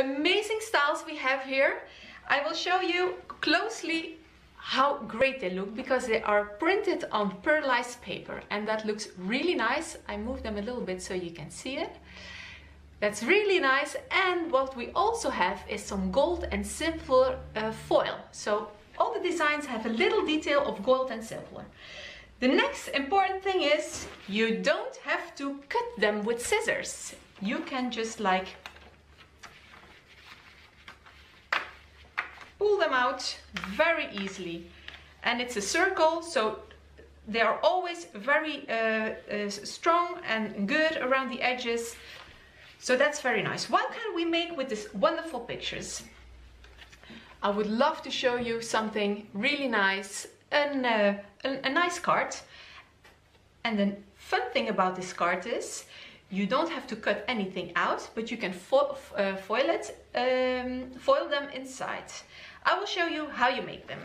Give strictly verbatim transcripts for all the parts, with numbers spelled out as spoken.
amazing styles we have here. I will show you closely how great they look because they are printed on pearlized paper and that looks really nice. I move them a little bit so you can see it. That's really nice. And what we also have is some gold and silver uh, foil. So all the designs have a little detail of gold and silver. The next important thing is you don't have to cut them with scissors. You can just like pull them out very easily. And it's a circle, so they are always very uh, uh, strong and good around the edges. So that's very nice. What can we make with these wonderful pictures? I would love to show you something really nice, an, uh, an, a nice card. And the fun thing about this card is you don't have to cut anything out, but you can fo uh, foil it, um, foil them inside. I will show you how you make them.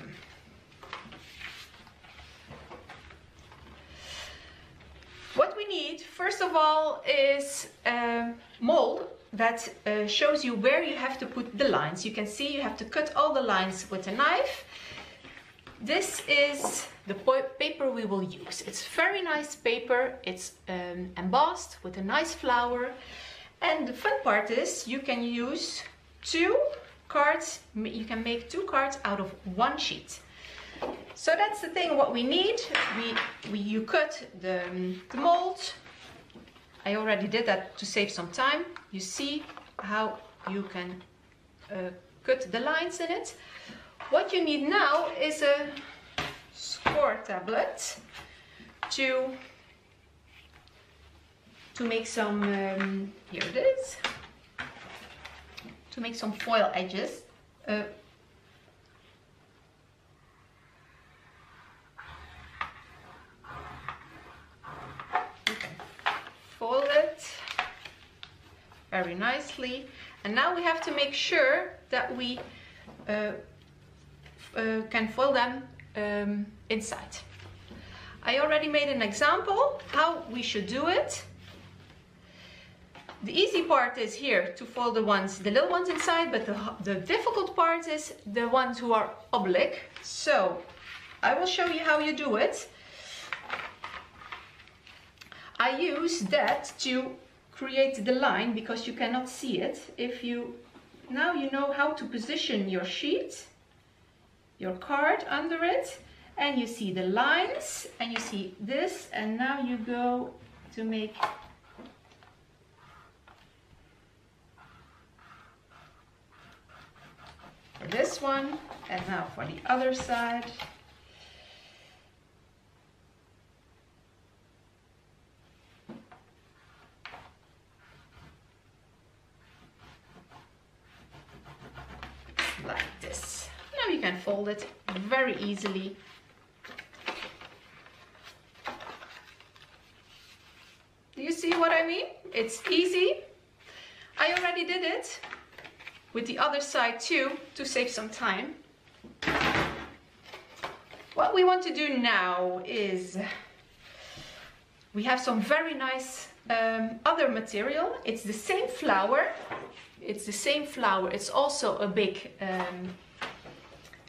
What we need, first of all, is a mold that uh, shows you where you have to put the lines. You can see you have to cut all the lines with a knife. This is the paper we will use. It's very nice paper. It's um, embossed with a nice flower. And the fun part is you can use two cards. You can make two cards out of one sheet. So that's the thing, what we need, we, we you cut the, the mold. I already did that to save some time. You see how you can uh, cut the lines in it. What you need now is a score tablet to, to make some, um, here it is, to make some foil edges. Uh, Fold it very nicely, and now we have to make sure that we uh, uh, can foil them um, inside. I already made an example how we should do it. The easy part is here to fold the ones, the little ones inside, but the, the difficult part is the ones who are oblique. So I will show you how you do it. I use that to create the line because you cannot see it. If you now you know how to position your sheet, your card under it, and you see the lines and you see this, and now you go to make for this one and now for the other side. Fold it very easily. Do you see what I mean? It's easy. I already did it with the other side too to save some time. What we want to do now is we have some very nice um, other material. It's the same flower. It's the same flower. It's also a big um,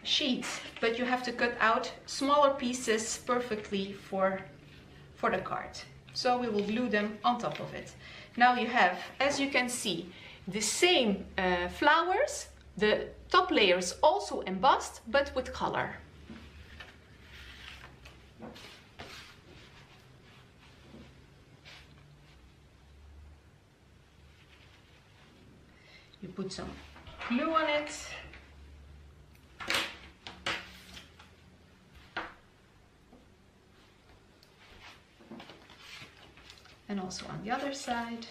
sheets, but you have to cut out smaller pieces perfectly for for the card. So we will glue them on top of it. Now you have, as you can see, the same uh, flowers, the top layer is also embossed but with color. You put some glue on it. And also on the other side.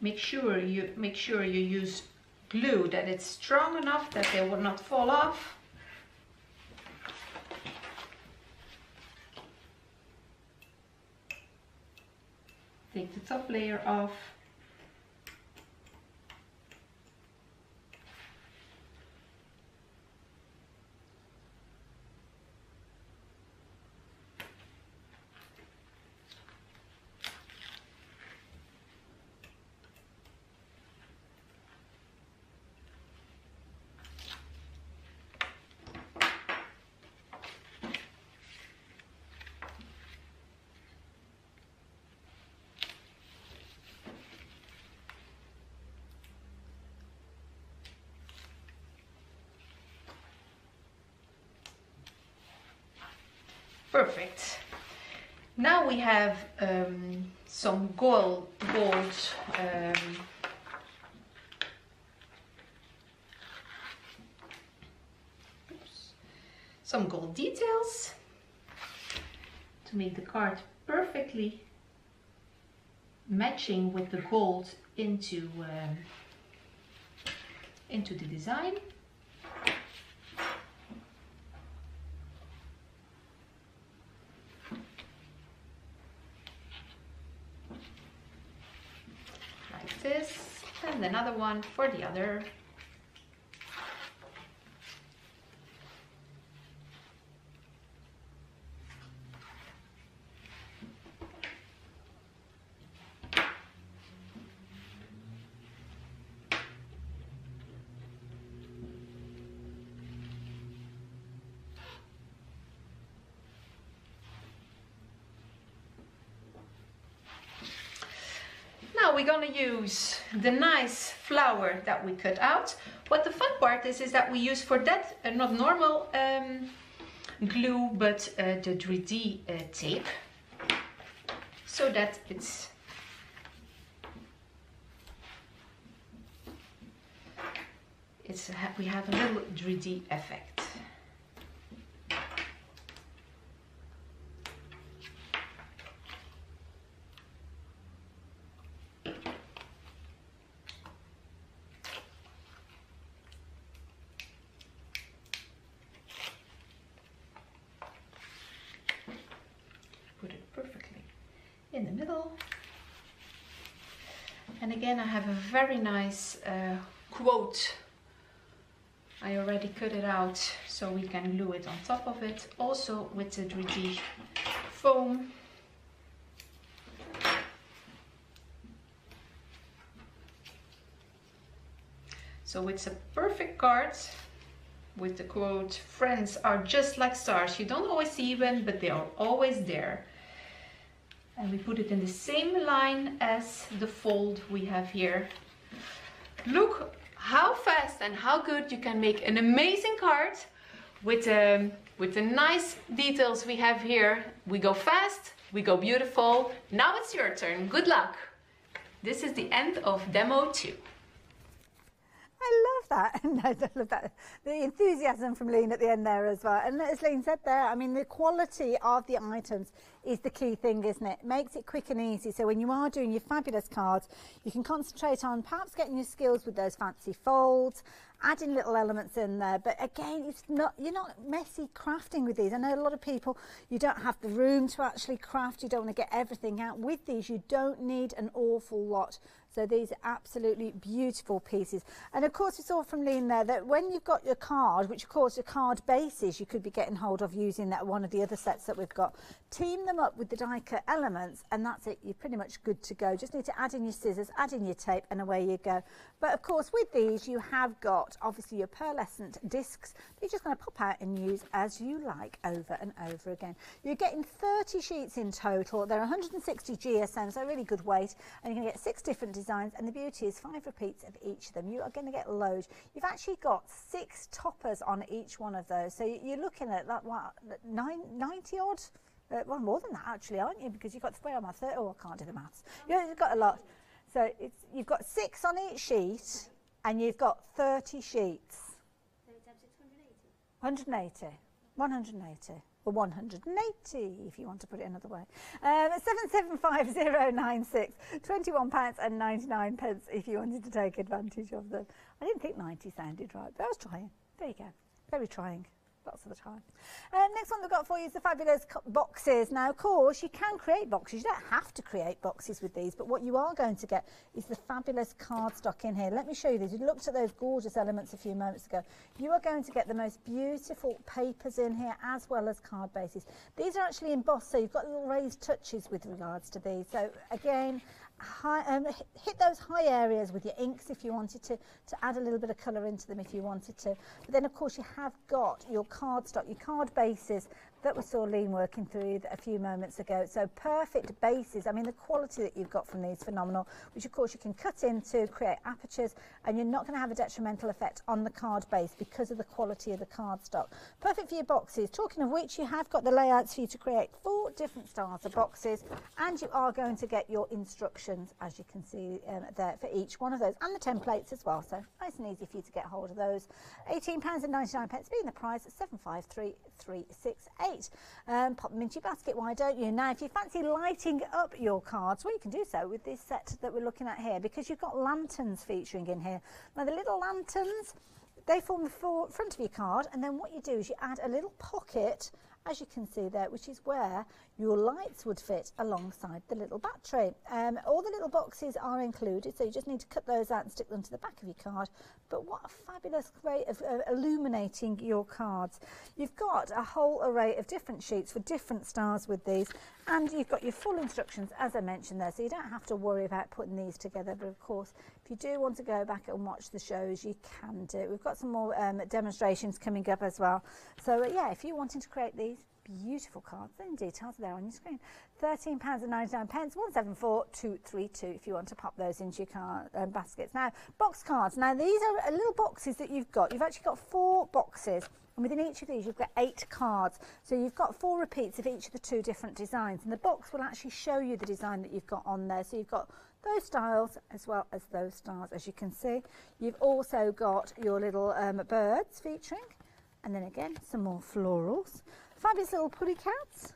Make sure you make sure you use glue that it's strong enough that they will not fall off. Take the top layer off. Perfect. Now we have um, some gold, gold um, oops, some gold details to make the card perfectly matching with the gold into um, into the design. This and another one for the other. We're going to use the nice flower that we cut out. What the fun part is, is that we use for that uh, not normal um, glue, but uh, the three D uh, tape, so that it's it's we have a little three D effect. I have a very nice uh, quote. I already cut it out so we can glue it on top of it, also with the three D foam. So it's a perfect card with the quote, "Friends are just like stars. You don't always see them, but they are always there." And we put it in the same line as the fold we have here. Look how fast and how good you can make an amazing card with, um, with the nice details we have here. We go fast, we go beautiful. Now it's your turn. Good luck. This is the end of demo two. I love that. No, I love that. The enthusiasm from Leanne at the end there as well. And as Leanne said there, I mean, the quality of the items is the key thing, isn't it? Makes it quick and easy. So when you are doing your fabulous cards, you can concentrate on perhaps getting your skills with those fancy folds, adding little elements in there. But again, it's not, you're not messy crafting with these. I know a lot of people, you don't have the room to actually craft. You don't want to get everything out. With these, you don't need an awful lot. So these are absolutely beautiful pieces. And of course, we saw from Leanne there that when you've got your card, which of course your card bases, you could be getting hold of using that one of the other sets that we've got, team them up with the die cut elements, and that's it. You're pretty much good to go. Just need to add in your scissors, add in your tape, and away you go. But of course, with these, you have got obviously your pearlescent discs that you're just going to pop out and use as you like over and over again. You're getting thirty sheets in total. They're one hundred sixty G S M, so really good weight, and you're going to get six different designs, and the beauty is five repeats of each of them. You are going to get loads. You've actually got six toppers on each one of those, so you're looking at that, what, nine, ninety odd, uh, well, more than that actually, aren't you, because you've got where am I thirty? Oh, I can't do the maths. You've got a lot. So it's, you've got six on each sheet and you've got thirty sheets. So it's up to one hundred eighty. one hundred eighty. Well, one hundred eighty, if you want to put it another way. Um, seven seven five zero nine six, twenty-one pounds and ninety-nine pence if you wanted to take advantage of them. I didn't think ninety sounded right, but I was trying. There you go. Very trying. Lots of the time. Um, next one we've got for you is the fabulous boxes. Now, of course, you can create boxes. You don't have to create boxes with these, but what you are going to get is the fabulous cardstock in here. Let me show you these. We looked at those gorgeous elements a few moments ago. You are going to get the most beautiful papers in here, as well as card bases. These are actually embossed, so you've got little raised touches with regards to these. So, again, high, um, hit those high areas with your inks if you wanted to, to add a little bit of colour into them if you wanted to. But then, of course, you have got your cardstock, your card bases that we saw Leanne working through a few moments ago. So perfect bases. I mean, the quality that you've got from these is phenomenal, which of course you can cut into, create apertures, and you're not going to have a detrimental effect on the card base because of the quality of the cardstock. Perfect for your boxes. Talking of which, you have got the layouts for you to create four different styles of boxes, and you are going to get your instructions, as you can see um, there, for each one of those, and the templates as well. So nice and easy for you to get hold of those. eighteen pounds ninety-nine being the price at seven five three three six eight. Um, pop them into your basket, why don't you? Now, if you fancy lighting up your cards, well, you can do so with this set that we're looking at here, because you've got lanterns featuring in here. Now, the little lanterns, they form the front of your card, and then what you do is you add a little pocket, as you can see there, which is where your lights would fit alongside the little battery. Um, all the little boxes are included, so you just need to cut those out and stick them to the back of your card. But what a fabulous way of uh, illuminating your cards. You've got a whole array of different sheets for different styles with these, and you've got your full instructions, as I mentioned there, so you don't have to worry about putting these together. But of course, if you do want to go back and watch the shows, you can do. We've got some more um, demonstrations coming up as well. So uh, yeah, if you're wanting to create these beautiful cards, then details are there on your screen. Thirteen pounds ninety-nine, one seven four two three two if you want to pop those into your car, um, baskets. Now, box cards. Now, these are little boxes that you've got. You've actually got four boxes, and within each of these you've got eight cards, so you've got four repeats of each of the two different designs, and the box will actually show you the design that you've got on there. So you've got those styles as well as those styles, as you can see. You've also got your little um, birds featuring, and then again some more florals. Fabulous little putty cats.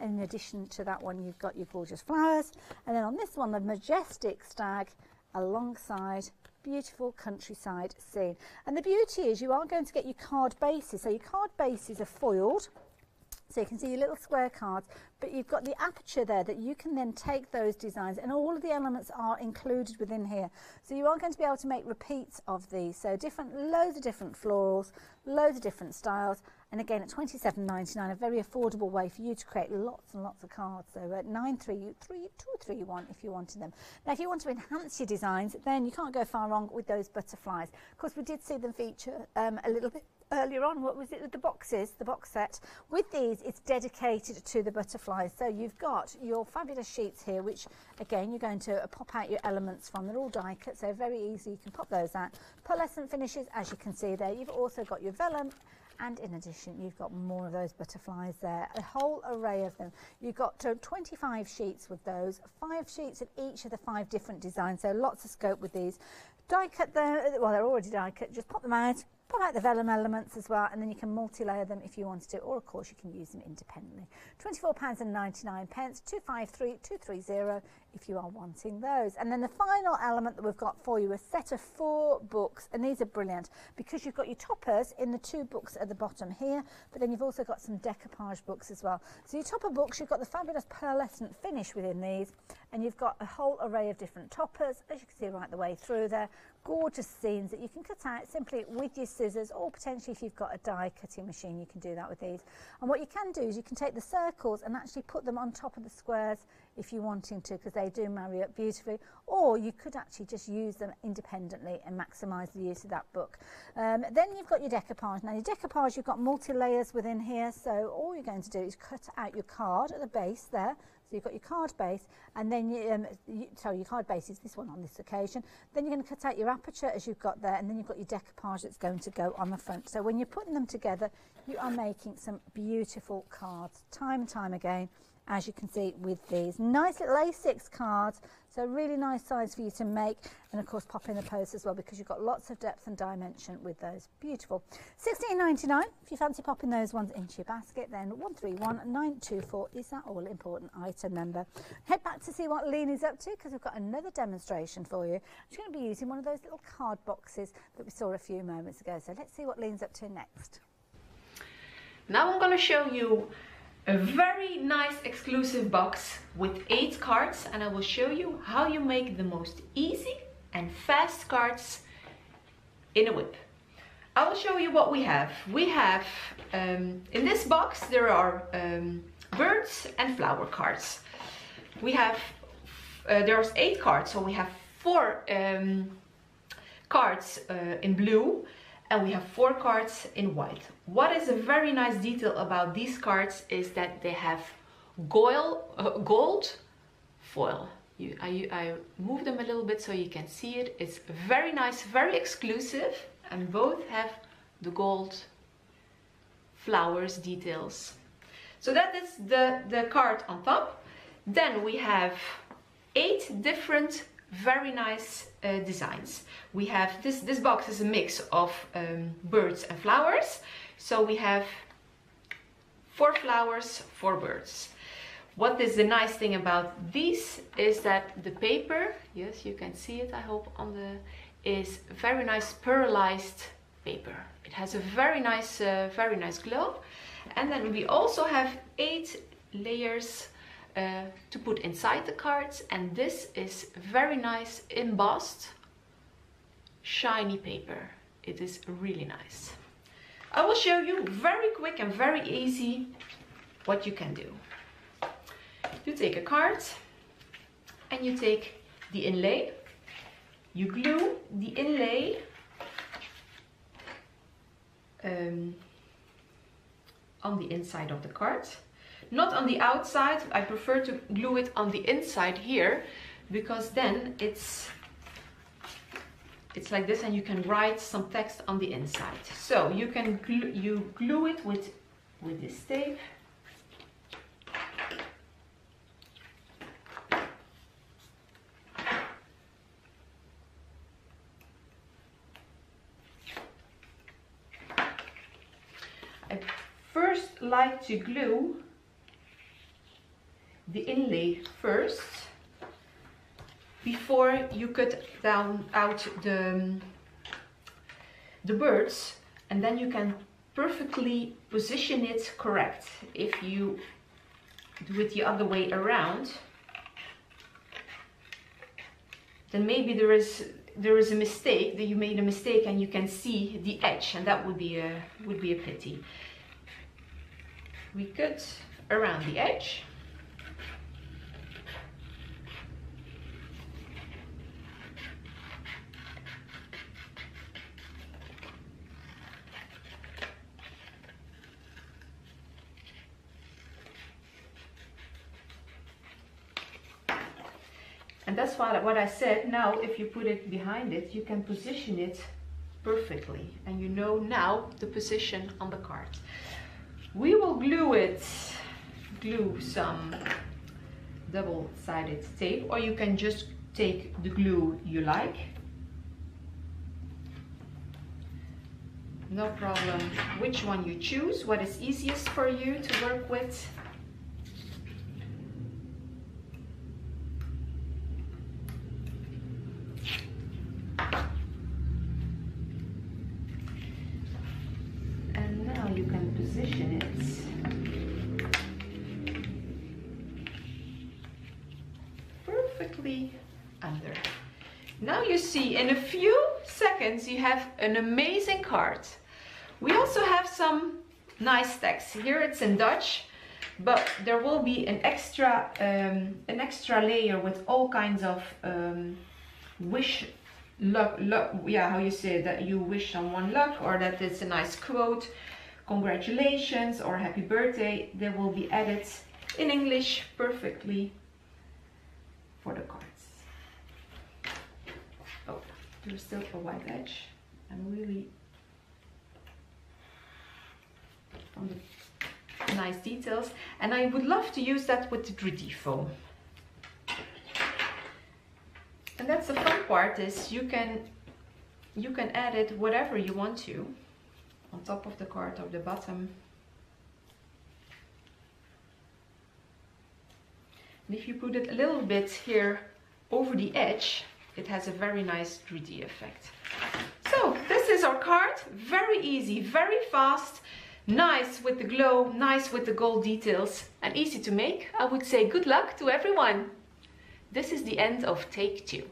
In addition to that one, you've got your gorgeous flowers, and then on this one, the majestic stag alongside beautiful countryside scene. And the beauty is you are going to get your card bases, so your card bases are foiled, so you can see your little square cards, but you've got the aperture there that you can then take those designs, and all of the elements are included within here. So you are going to be able to make repeats of these, so different, loads of different florals, loads of different styles. And again, at twenty-seven ninety-nine, a very affordable way for you to create lots and lots of cards. So at nine three two three one if you wanted them. Now, if you want to enhance your designs, then you can't go far wrong with those butterflies. Of course, we did see them feature um, a little bit earlier on. What was it with the boxes, the box set? With these, it's dedicated to the butterflies. So you've got your fabulous sheets here, which again, you're going to pop out your elements from. They're all die cut, so very easy. You can pop those out. Pearlescent finishes, as you can see there. You've also got your vellum. And in addition, you've got more of those butterflies there, a whole array of them. You've got twenty-five sheets with those, five sheets of each of the five different designs, so lots of scope with these. Die cut them, well, they're already die cut, just pop them out, pop out the vellum elements as well, and then you can multi-layer them if you wanted to, or of course you can use them independently. twenty-four pounds ninety-nine, two five three two three zero if you are wanting those. And then the final element that we've got for you, a set of four books, and these are brilliant because you've got your toppers in the two books at the bottom here, but then you've also got some decoupage books as well. So your topper books, you've got the fabulous pearlescent finish within these, and you've got a whole array of different toppers, as you can see right the way through there. Gorgeous scenes that you can cut out simply with your scissors, or potentially if you've got a die cutting machine, you can do that with these. And what you can do is you can take the circles and actually put them on top of the squares if you're wanting to, because they do marry up beautifully, or you could actually just use them independently and maximise the use of that book. Um, then you've got your decoupage. Now your decoupage, you've got multi-layers within here, so all you're going to do is cut out your card at the base there. So you've got your card base, and then you, um, you, sorry, your card base is this one on this occasion. Then you're going to cut out your aperture as you've got there, and then you've got your decoupage that's going to go on the front. So when you're putting them together, you are making some beautiful cards, time and time again, as you can see with these. Nice little A six cards, so really nice size for you to make, and of course pop in the post as well, because you've got lots of depth and dimension with those. Beautiful. sixteen ninety-nine, if you fancy popping those ones into your basket, then one three one nine two four is that all important item number. Head back to see what Leanne is up to, because we've got another demonstration for you. She's going to be using one of those little card boxes that we saw a few moments ago, so let's see what Leanne's up to next. Now I'm going to show you a very nice exclusive box with eight cards, and I will show you how you make the most easy and fast cards in a whip. I will show you what we have. We have, um, in this box there are um, birds and flower cards. We have, uh, there's eight cards, so we have four um, cards uh, in blue, and we have four cards in white. What is a very nice detail about these cards is that they have gold, uh, gold foil. You, I, I move them a little bit so you can see it. It's very nice, very exclusive, and both have the gold flowers details. So that is the, the card on top. Then we have eight different very nice uh, designs. We have this this box is a mix of um, birds and flowers, so we have four flowers, four birds. What is the nice thing about these is that the paper, yes, you can see it, I hope, on the, is very nice pearlized paper. It has a very nice uh, very nice glow. And then we also have eight layers Uh, to put inside the cards, and this is very nice embossed shiny paper. It is really nice. I will show you very quick and very easy what you can do. You take a card and you take the inlay, you glue the inlay um, on the inside of the card. Not on the outside, I prefer to glue it on the inside here, because then it's it's like this and you can write some text on the inside. So you can glue, you glue it with, with this tape. I first like to glue the inlay first before you cut down out the the birds, and then you can perfectly position it correct. If you do it the other way around, then maybe there is there is a mistake, that you made a mistake and you can see the edge, and that would be a would be a pity. We cut around the edge. That's what I said. Now if you put it behind it, you can position it perfectly, and you know now the position on the card. We will glue it, glue some double-sided tape, or you can just take the glue you like, no problem which one you choose, what is easiest for you to work with. In a few seconds you have an amazing card. We also have some nice text. Here it's in Dutch, but there will be an extra um, an extra layer with all kinds of um, wish luck, luck yeah, how you say that, you wish someone luck, or that it's a nice quote, congratulations or happy birthday. They will be added in English perfectly for the card. There's still a white edge. I'm really on the nice details, and I would love to use that with the three D foam. And that's the fun part, is you can you can add it whatever you want to, on top of the card or the bottom. And if you put it a little bit here over the edge, it has a very nice three D effect. So this is our card, very easy, very fast, nice with the glow, nice with the gold details, and easy to make. I would say good luck to everyone. This is the end of take two.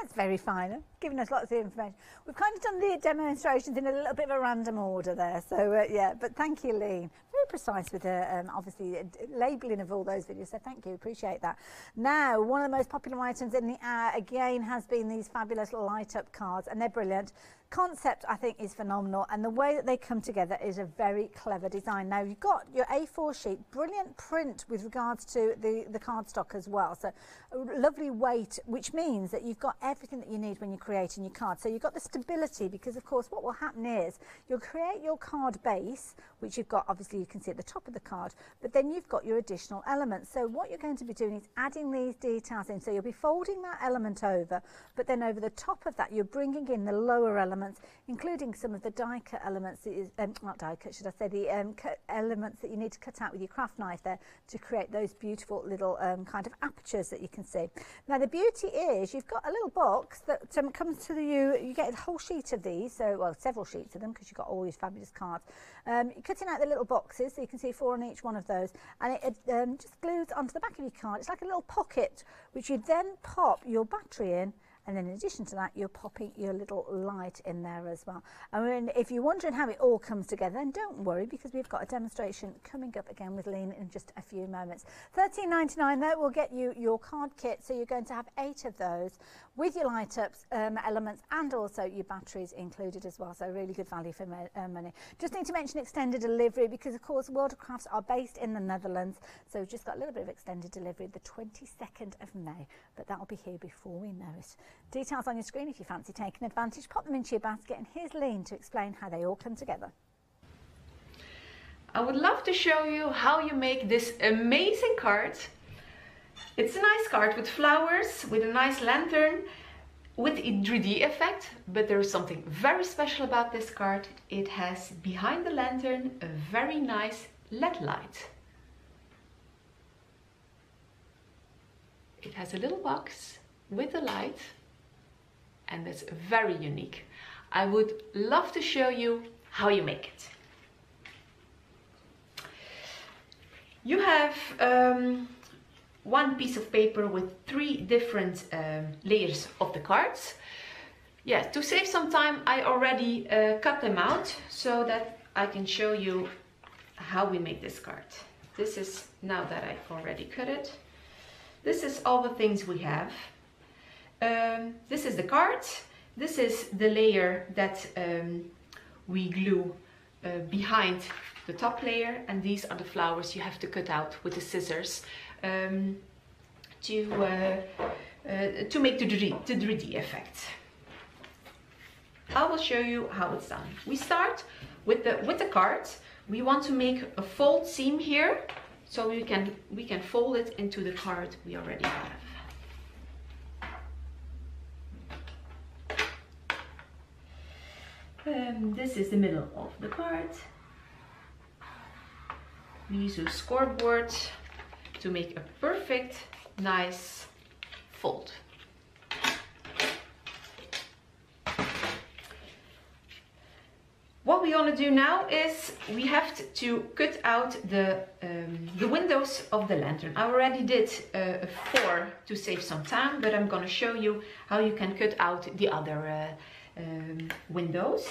That's very fine, huh? Given us lots of information. We've kind of done the demonstrations in a little bit of a random order there, so uh, yeah, but thank you, Leanne. Very precise with the, um, obviously, uh, labelling of all those videos, so thank you, appreciate that. Now, one of the most popular items in the hour, again, has been these fabulous light-up cards, and they're brilliant. concept, I think, is phenomenal, and the way that they come together is a very clever design. Now, you've got your A four sheet, brilliant print with regards to the, the cardstock as well, so a lovely weight, which means that you've got everything that you need when you're creating your card. So you've got the stability, because of course what will happen is you'll create your card base, which you've got, obviously you can see at the top of the card, but then you've got your additional elements. So what you're going to be doing is adding these details in, so you'll be folding that element over, but then over the top of that you're bringing in the lower element, including some of the die cut elements, um, not die cut, should I say, the um, cut elements that you need to cut out with your craft knife there to create those beautiful little um, kind of apertures that you can see. Now the beauty is you've got a little box that um, comes to you, you get a whole sheet of these, so, well, several sheets of them, because you've got all these fabulous cards. Um, you're cutting out the little boxes, so you can see four on each one of those, and it, it um, just glues onto the back of your card. It's like a little pocket, which you then pop your battery in. And then in addition to that, you're popping your little light in there as well. I mean, if you're wondering how it all comes together, then don't worry, because we've got a demonstration coming up again with Leanne in just a few moments. thirteen ninety-nine, that will get you your card kit. So you're going to have eight of those with your light-ups, um, elements, and also your batteries included as well. So really good value for mo uh, money. Just need to mention extended delivery, because of course World of Crafts are based in the Netherlands. So we've just got a little bit of extended delivery the twenty-second of May, but that will be here before we know it. Details on your screen if you fancy taking advantage. Pop them into your basket, and here's Leanne to explain how they all come together. I would love to show you how you make this amazing card. It's a nice card with flowers, with a nice lantern, with a three D effect, but there is something very special about this card. It has behind the lantern a very nice L E D light. It has a little box with the light, and that's very unique. I would love to show you how you make it. You have um, one piece of paper with three different um, layers of the cards. Yeah, to save some time, I already uh, cut them out so that I can show you how we make this card. This is, now that I've already cut it, this is all the things we have. Um, this is the card. This is the layer that um, we glue uh, behind the top layer, and these are the flowers you have to cut out with the scissors um, to uh, uh, to make the three D effect. I will show you how it's done. We start with the with the card. We want to make a fold seam here, so we can we can fold it into the card we already have. Um, this is the middle of the card. We use a scoreboard to make a perfect, nice fold. What we want to do now is we have to cut out the, um, the windows of the lantern. I already did uh, four to save some time, but I'm going to show you how you can cut out the other uh, Um, windows.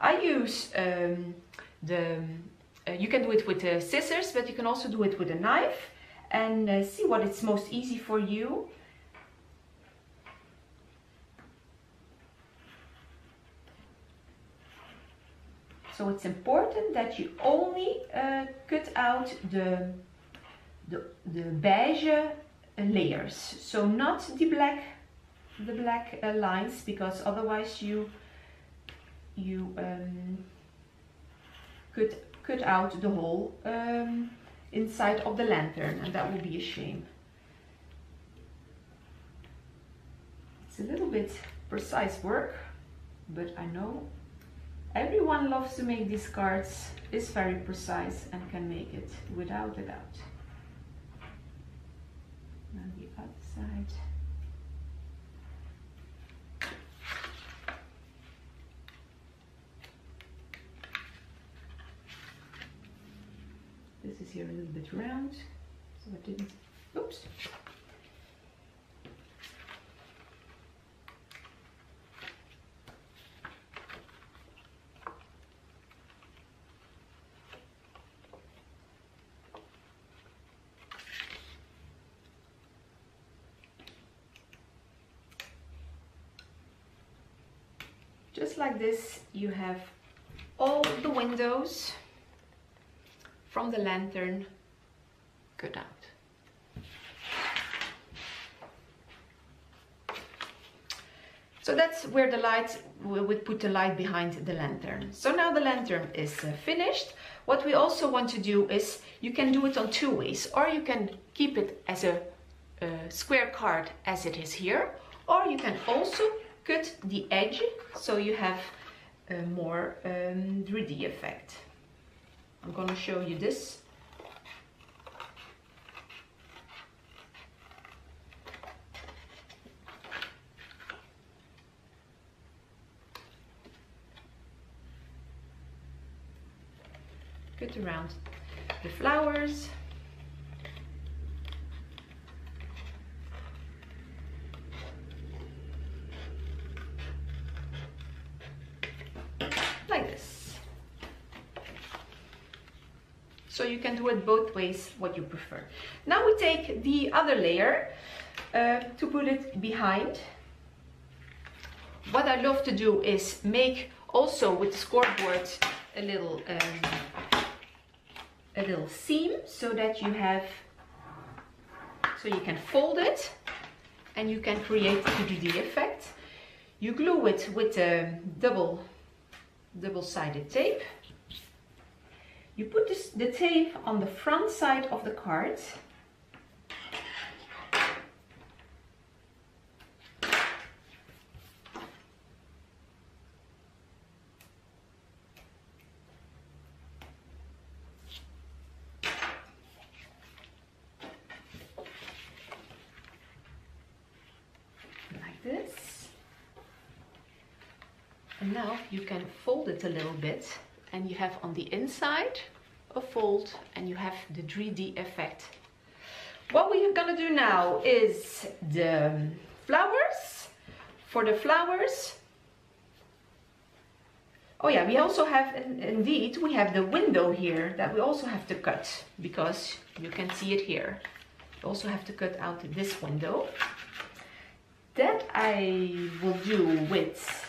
I use um, the, uh, you can do it with uh, scissors, but you can also do it with a knife, and uh, see what it's most easy for you. So it's important that you only uh, cut out the, the, the beige layers, so not the black the black uh, lines, because otherwise you you um, could cut out the whole um, inside of the lantern, and that would be a shame. It's a little bit precise work, but I know everyone loves to make these cards. It's very precise and can make it without a doubt. And the other side. This is here a little bit round, so I didn't, oops. Just like this, you have all the windows from the lantern cut out. So that's where the light, we would put the light behind the lantern. So now the lantern is finished. What we also want to do is, you can do it on two ways, or you can keep it as a, a square card as it is here, or you can also cut the edge so you have a more um, three D effect. I'm going to show you this. Cut around the flowers. Like this. So you can do it both ways, what you prefer. Now we take the other layer uh, to put it behind. What I love to do is make also with the scoreboard a little um, a little seam, so that you have, so you can fold it and you can create the three D effect. You glue it with a double double-sided tape. You put this, the tape on the front side of the card. Now you can fold it a little bit and you have on the inside a fold and you have the three D effect. What we are gonna do now is the flowers. For the flowers, oh yeah, we also have, indeed, we have the window here that we also have to cut, because you can see it here. You also have to cut out this window. That I will do with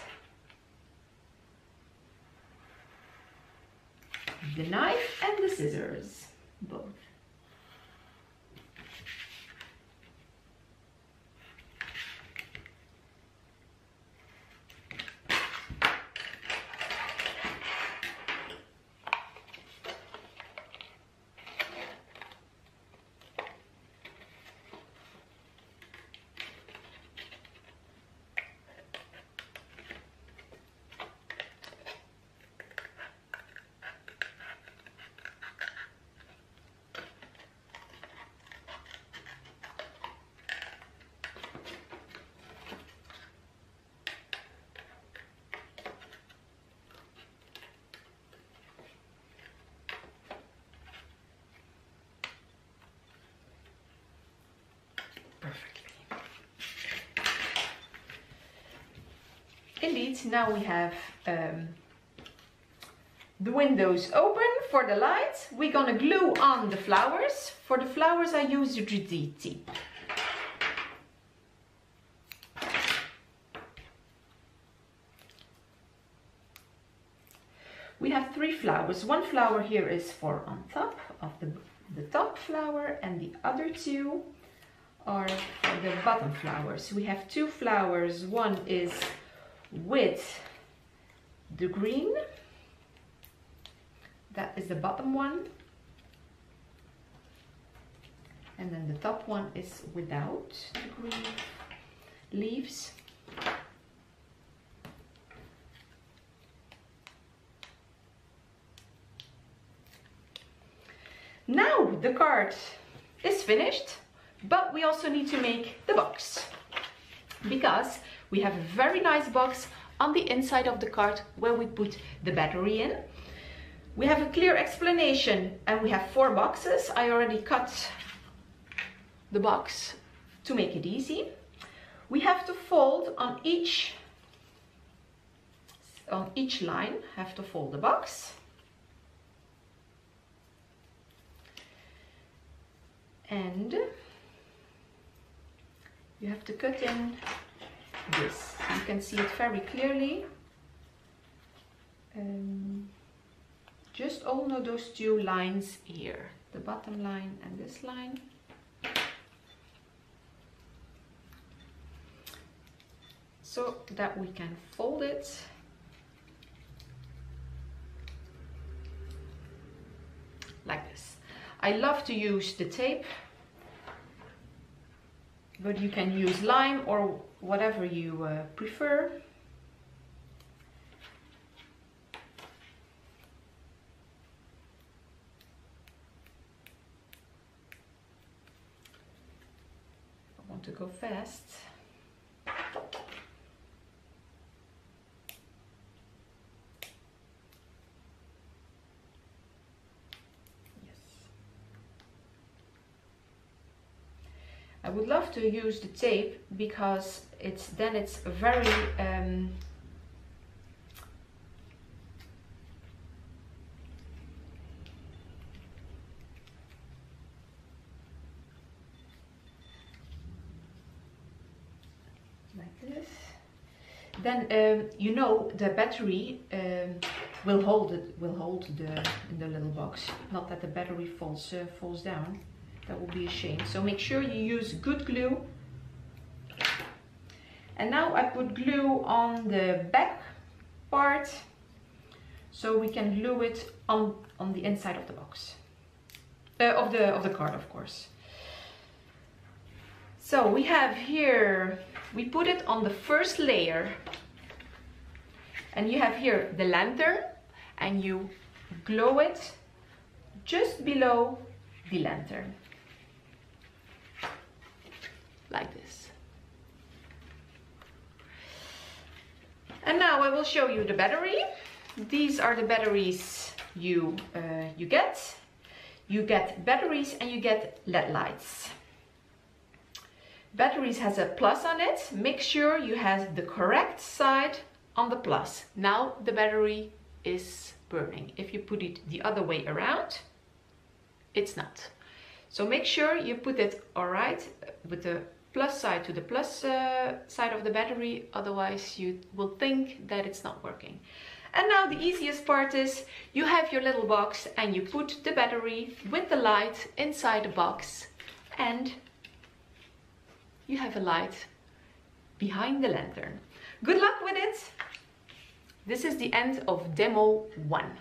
the knife and the scissors, both. Indeed, now we have um, the windows open for the light. We're gonna glue on the flowers. For the flowers, I use the three D tip. We have three flowers. One flower here is for on top of the, the top flower, and the other two are for the bottom flowers. We have two flowers. One is with the green, that is the bottom one, and then the top one is without the green leaves. Now the card is finished, but we also need to make the box, because we have a very nice box on the inside of the card where we put the battery in. We have a clear explanation and we have four boxes. I already cut the box to make it easy. We have to fold on each, on each line, have to fold the box. And you have to cut in this. You can see it very clearly. um, just only those two lines here, the bottom line and this line. So that we can fold it. Like this. I love to use the tape, but you can use lime or whatever you uh, prefer. I want to go fast. I would love to use the tape because it's then it's very um, like this. Then um, you know the battery um, will hold it, will hold the in the little box. Not that the battery falls uh, falls down. That would be a shame. So make sure you use good glue. And now I put glue on the back part, so we can glue it on on the inside of the box, uh, of the of the card, of course. So we have here, we put it on the first layer, and you have here the lantern, and you glue it just below the lantern. Like this. And now I will show you the battery. These are the batteries you uh, you get. You get batteries and you get L E D lights. Batteries has a plus on it. Make sure you have the correct side on the plus. Now the battery is burning. If you put it the other way around, it's not. So make sure you put it all right with the plus side to the plus uh, side of the battery, otherwise you will think that it's not working. And now the easiest part is you have your little box and you put the battery with the light inside the box, and you have a light behind the lantern. Good luck with it. This is the end of demo one.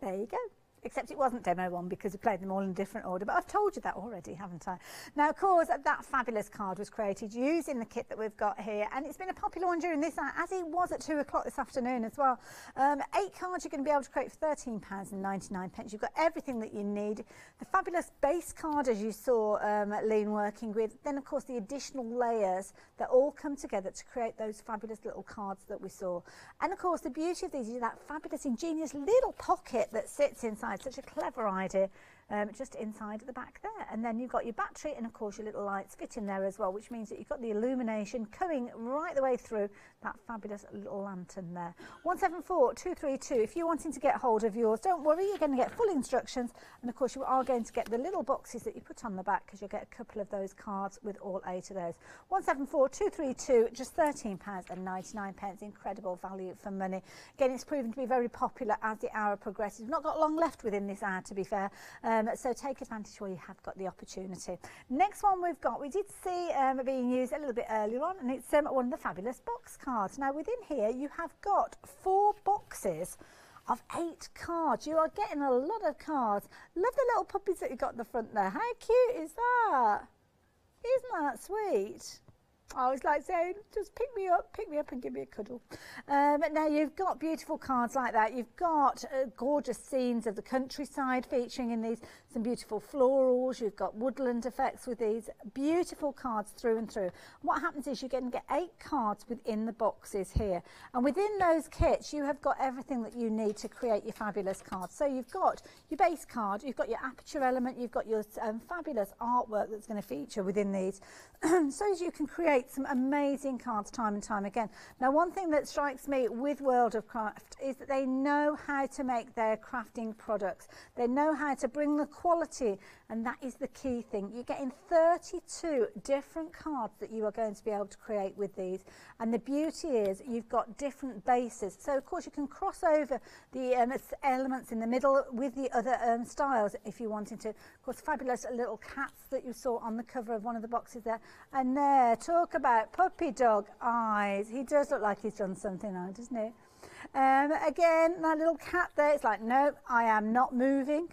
There you go. Except it wasn't demo one because we played them all in a different order, but I've told you that already, haven't I? Now, of course, that fabulous card was created using the kit that we've got here, and it's been a popular one during this hour, as it was at two o'clock this afternoon as well. Um, eight cards you're going to be able to create for thirteen pounds ninety-nine. You've got everything that you need. The fabulous base card, as you saw um, Leanne working with, then, of course, the additional layers that all come together to create those fabulous little cards that we saw. And, of course, the beauty of these is that fabulous, ingenious little pocket that sits inside. Such a clever idea, um, just inside at the back there. And then you've got your battery and, of course, your little lights fit in there as well, which means that you've got the illumination coming right the way through that fabulous little lantern there. one seven four two three two, if you're wanting to get hold of yours, don't worry, you're going to get full instructions. And, of course, you are going to get the little boxes that you put on the back, because you'll get a couple of those cards with all eight of those. one seven four two three two, just thirteen pounds ninety-nine, incredible value for money. Again, it's proven to be very popular as the hour progresses. We've not got long left within this hour, to be fair, um, so take advantage where you have got the opportunity. Next one we've got, we did see um, being used a little bit earlier on, and it's um, one of the fabulous box cards. Now within here you have got four boxes of eight cards. You are getting a lot of cards. Love the little puppies that you got in the front there. How cute is that? Isn't that sweet? I always like saying, just pick me up, pick me up and give me a cuddle. Um, now, you've got beautiful cards like that. You've got uh, gorgeous scenes of the countryside featuring in these, some beautiful florals. You've got woodland effects with these beautiful cards through and through. What happens is you're going to get eight cards within the boxes here. And within those kits, you have got everything that you need to create your fabulous cards. So you've got your base card, you've got your aperture element, you've got your um, fabulous artwork that's going to feature within these. So as you can create create some amazing cards time and time again. Now, one thing that strikes me with World of Crafts is that they know how to make their crafting products. They know how to bring the quality, and that is the key thing. You're getting thirty-two different cards that you are going to be able to create with these, and the beauty is you've got different bases. So, of course, you can cross over the um, elements in the middle with the other um, styles if you wanted to. Of course, fabulous little cats that you saw on the cover of one of the boxes there. And there, talk about puppy dog eyes. He does look like he's done something now, doesn't he? Um, again, that little cat there, it's like, no, I am not moving.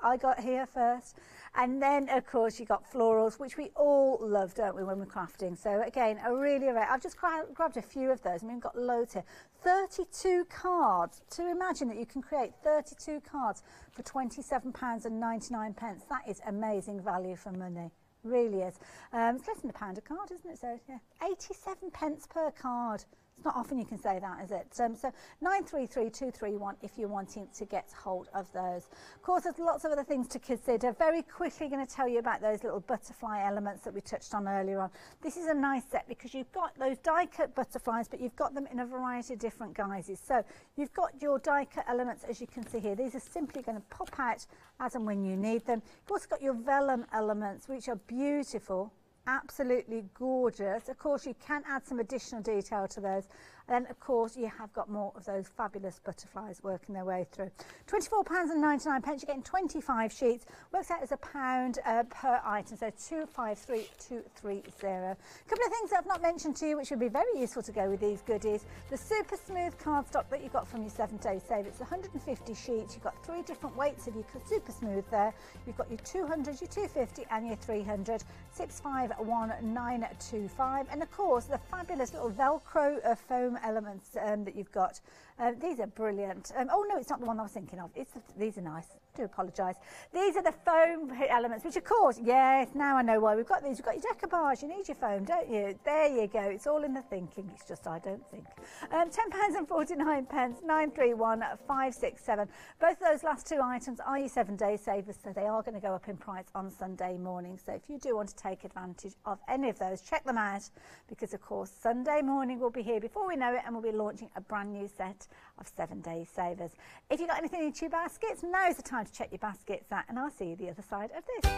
I got here first. And then, of course, you got florals, which we all love, don't we, when we're crafting. So, again, a really array. I've just grabbed a few of those. I mean, we've got loads here. thirty-two cards. To imagine that you can create thirty-two cards for twenty-seven pounds ninety-nine. That is amazing value for money. Really is. Um, it's less than a pound a card, isn't it? So, yeah, eighty-seven pence per card. It's not often you can say that, is it? Um, so nine three three two three one if you're wanting to get hold of those. Of course, there's lots of other things to consider. Very quickly going to tell you about those little butterfly elements that we touched on earlier on. This is a nice set because you've got those die-cut butterflies, but you've got them in a variety of different guises. So you've got your die-cut elements, as you can see here. These are simply going to pop out as and when you need them. You've also got your vellum elements, which are beautiful. Absolutely gorgeous. Of course, you can add some additional detail to those. And then, of course, you have got more of those fabulous butterflies working their way through. twenty-four pounds ninety-nine, you're getting twenty-five sheets. Works out as a pound uh, per item, so two five three two three zero. A couple of things that I've not mentioned to you, which would be very useful to go with these goodies. The super smooth cardstock that you got from your seven-day save, it's one hundred and fifty sheets. You've got three different weights of your super smooth there. You've got your two hundred, your two fifty and your three hundred. six five one nine two five. And, of course, the fabulous little Velcro uh, foam elements um, that you've got. Um, these are brilliant. Um, oh no, it's not the one I was thinking of. It's the, these are nice. I do apologise. These are the foam elements, which of course, yes, now I know why we've got these. We've got your decoupage. You need your foam, don't you? There you go. It's all in the thinking. It's just I don't think. Um, ten pounds forty-nine, nine three one five six seven. Both of those last two items are your seven-day savers, so they are going to go up in price on Sunday morning. So if you do want to take advantage of any of those, check them out, because of course Sunday morning will be here before we know it, and we'll be launching a brand new set of seven day savers. If you've got anything in your baskets, now's the time to check your baskets out, and I'll see you the other side of this.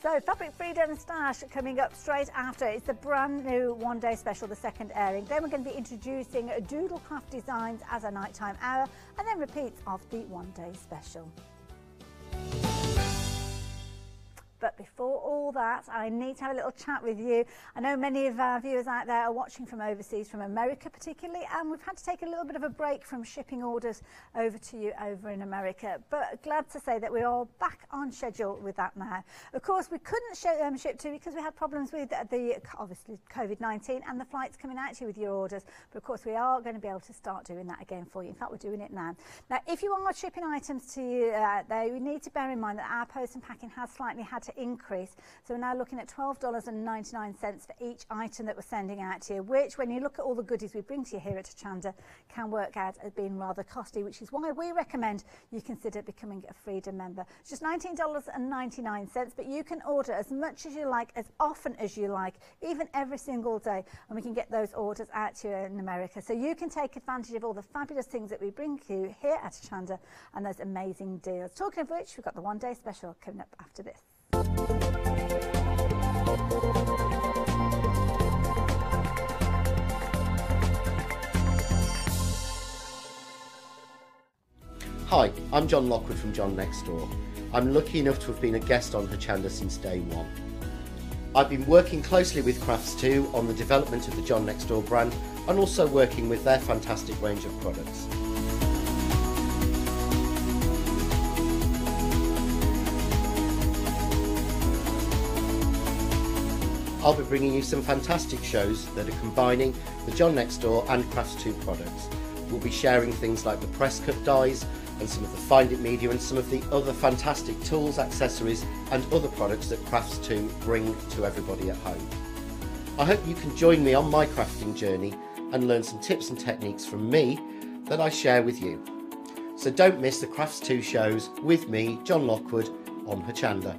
So, Fabric Freedom Stash coming up straight after. It's the brand new one-day special, the second airing. Then we're going to be introducing Doodlecraft Designs as a nighttime hour, and then repeats of the one-day special. But before all that, I need to have a little chat with you. I know many of our viewers out there are watching from overseas, from America particularly, and we've had to take a little bit of a break from shipping orders over to you over in America. But glad to say that we're all back on schedule with that now. Of course, we couldn't show, um, ship to you because we had problems with the, obviously, COVID nineteen and the flights coming at you with your orders. But of course, we are going to be able to start doing that again for you. In fact, we're doing it now. Now, if you are shipping items to you out there, you need to bear in mind that our post and packing has slightly had to increase. So we're now looking at twelve dollars and ninety-nine cents for each item that we're sending out to you, which when you look at all the goodies we bring to you here at Hochanda can work out as being rather costly, which is why we recommend you consider becoming a Freedom member. It's just nineteen dollars and ninety-nine cents, but you can order as much as you like, as often as you like, even every single day, and we can get those orders out to you in America. So you can take advantage of all the fabulous things that we bring to you here at Hochanda and those amazing deals. Talking of which, we've got the one day special coming up after this. Hi, I'm John Lockwood from John Next Door. I'm lucky enough to have been a guest on Hochanda since day one. I've been working closely with Crafts two on the development of the John Next Door brand and also working with their fantastic range of products. I'll be bringing you some fantastic shows that are combining the John Next Door and Crafts two products. We'll be sharing things like the press cut dies and some of the Find It media and some of the other fantastic tools, accessories and other products that Crafts two bring to everybody at home. I hope you can join me on my crafting journey and learn some tips and techniques from me that I share with you. So don't miss the Crafts two shows with me, John Lockwood, on Hochanda.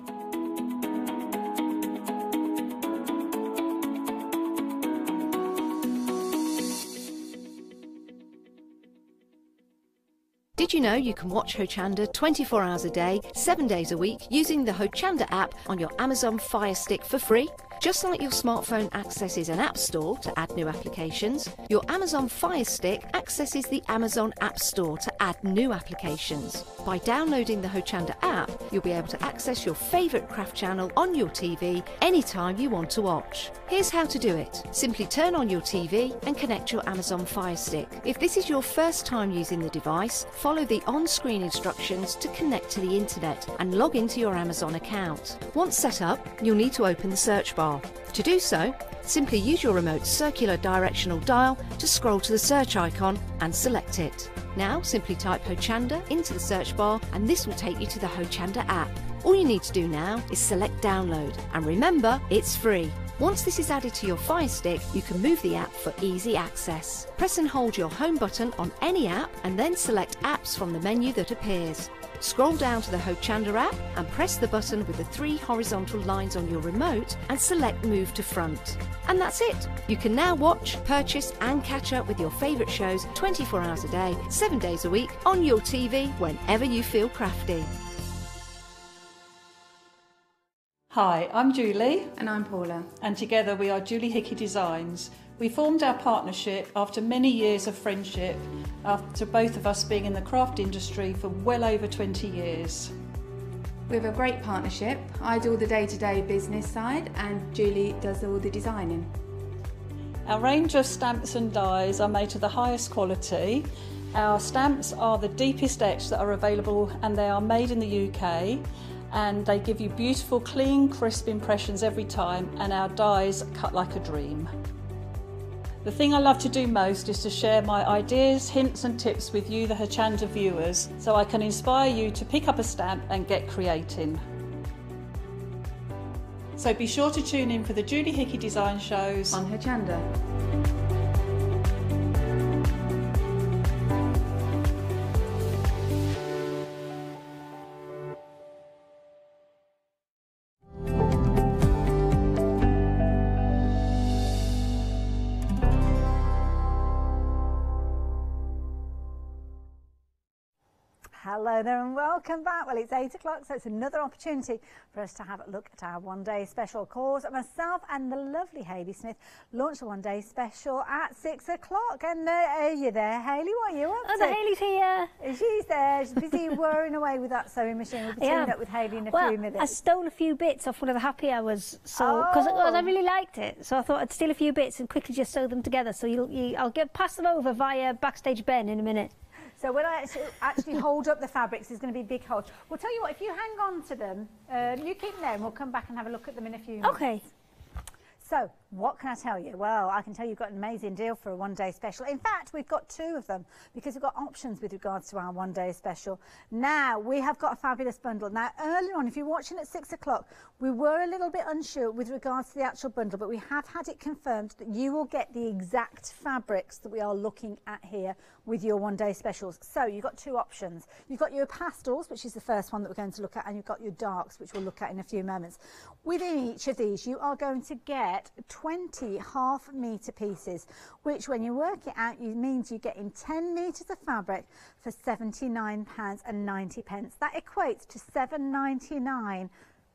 Did you know you can watch Hochanda twenty-four hours a day, seven days a week using the Hochanda app on your Amazon Fire Stick for free? Just like your smartphone accesses an app store to add new applications, your Amazon Fire Stick accesses the Amazon App Store to add new applications. By downloading the Hochanda app, you'll be able to access your favourite craft channel on your T V anytime you want to watch. Here's how to do it. Simply turn on your T V and connect your Amazon Fire Stick. If this is your first time using the device, follow the on-screen instructions to connect to the internet and log into your Amazon account. Once set up, you'll need to open the search bar. To do so, simply use your remote's circular directional dial to scroll to the search icon and select it. Now simply type Hochanda into the search bar and this will take you to the Hochanda app. All you need to do now is select download, and remember, it's free. Once this is added to your Fire Stick, you can move the app for easy access. Press and hold your home button on any app and then select apps from the menu that appears. Scroll down to the Hochanda app and press the button with the three horizontal lines on your remote and select Move to Front. And that's it! You can now watch, purchase and catch up with your favourite shows twenty-four hours a day, seven days a week on your T V whenever you feel crafty. Hi, I'm Julie. And I'm Paula. And together we are Julie Hickey Designs. We formed our partnership after many years of friendship, after both of us being in the craft industry for well over twenty years. We have a great partnership. I do all the day-to-day business side and Julie does all the designing. Our range of stamps and dies are made to the highest quality. Our stamps are the deepest etched that are available and they are made in the U K. And they give you beautiful, clean, crisp impressions every time, and our dies cut like a dream. The thing I love to do most is to share my ideas, hints and tips with you, the Hochanda viewers, so I can inspire you to pick up a stamp and get creating. So be sure to tune in for the Julie Hickey Design shows on Hochanda. Hello there and welcome back. Well, it's eight o'clock, so it's another opportunity for us to have a look at our one day special course. Myself and the lovely Hayley Smith launched a one day special at six o'clock. And uh, are you there, Hayley? What are you up oh, to? Oh, Hayley's here. She's there. She's busy whirring away with that sewing machine. We'll be teaming up with Hayley in a well, few minutes. I stole a few bits off one of the happy hours, so because oh. I, I really liked it. So I thought I'd steal a few bits and quickly just sew them together. So you'll, you, I'll get pass them over via Backstage Ben in a minute. So when I actually hold up the fabrics, there's going to be big holes. We'll tell you what, if you hang on to them, uh, you keep them there and we'll come back and have a look at them in a few minutes. Okay. So, what can I tell you? Well, I can tell you've got an amazing deal for a one-day special. In fact, we've got two of them because we've got options with regards to our one-day special. Now, we have got a fabulous bundle. Now, earlier on, if you're watching at six o'clock, we were a little bit unsure with regards to the actual bundle, but we have had it confirmed that you will get the exact fabrics that we are looking at here with your one-day specials. So, you've got two options. You've got your pastels, which is the first one that we're going to look at, and you've got your darks, which we'll look at in a few moments. Within each of these, you are going to get twenty half metre pieces, which when you work it out, you means you're getting ten metres of fabric for seventy-nine pounds ninety. That equates to seven pounds ninety-nine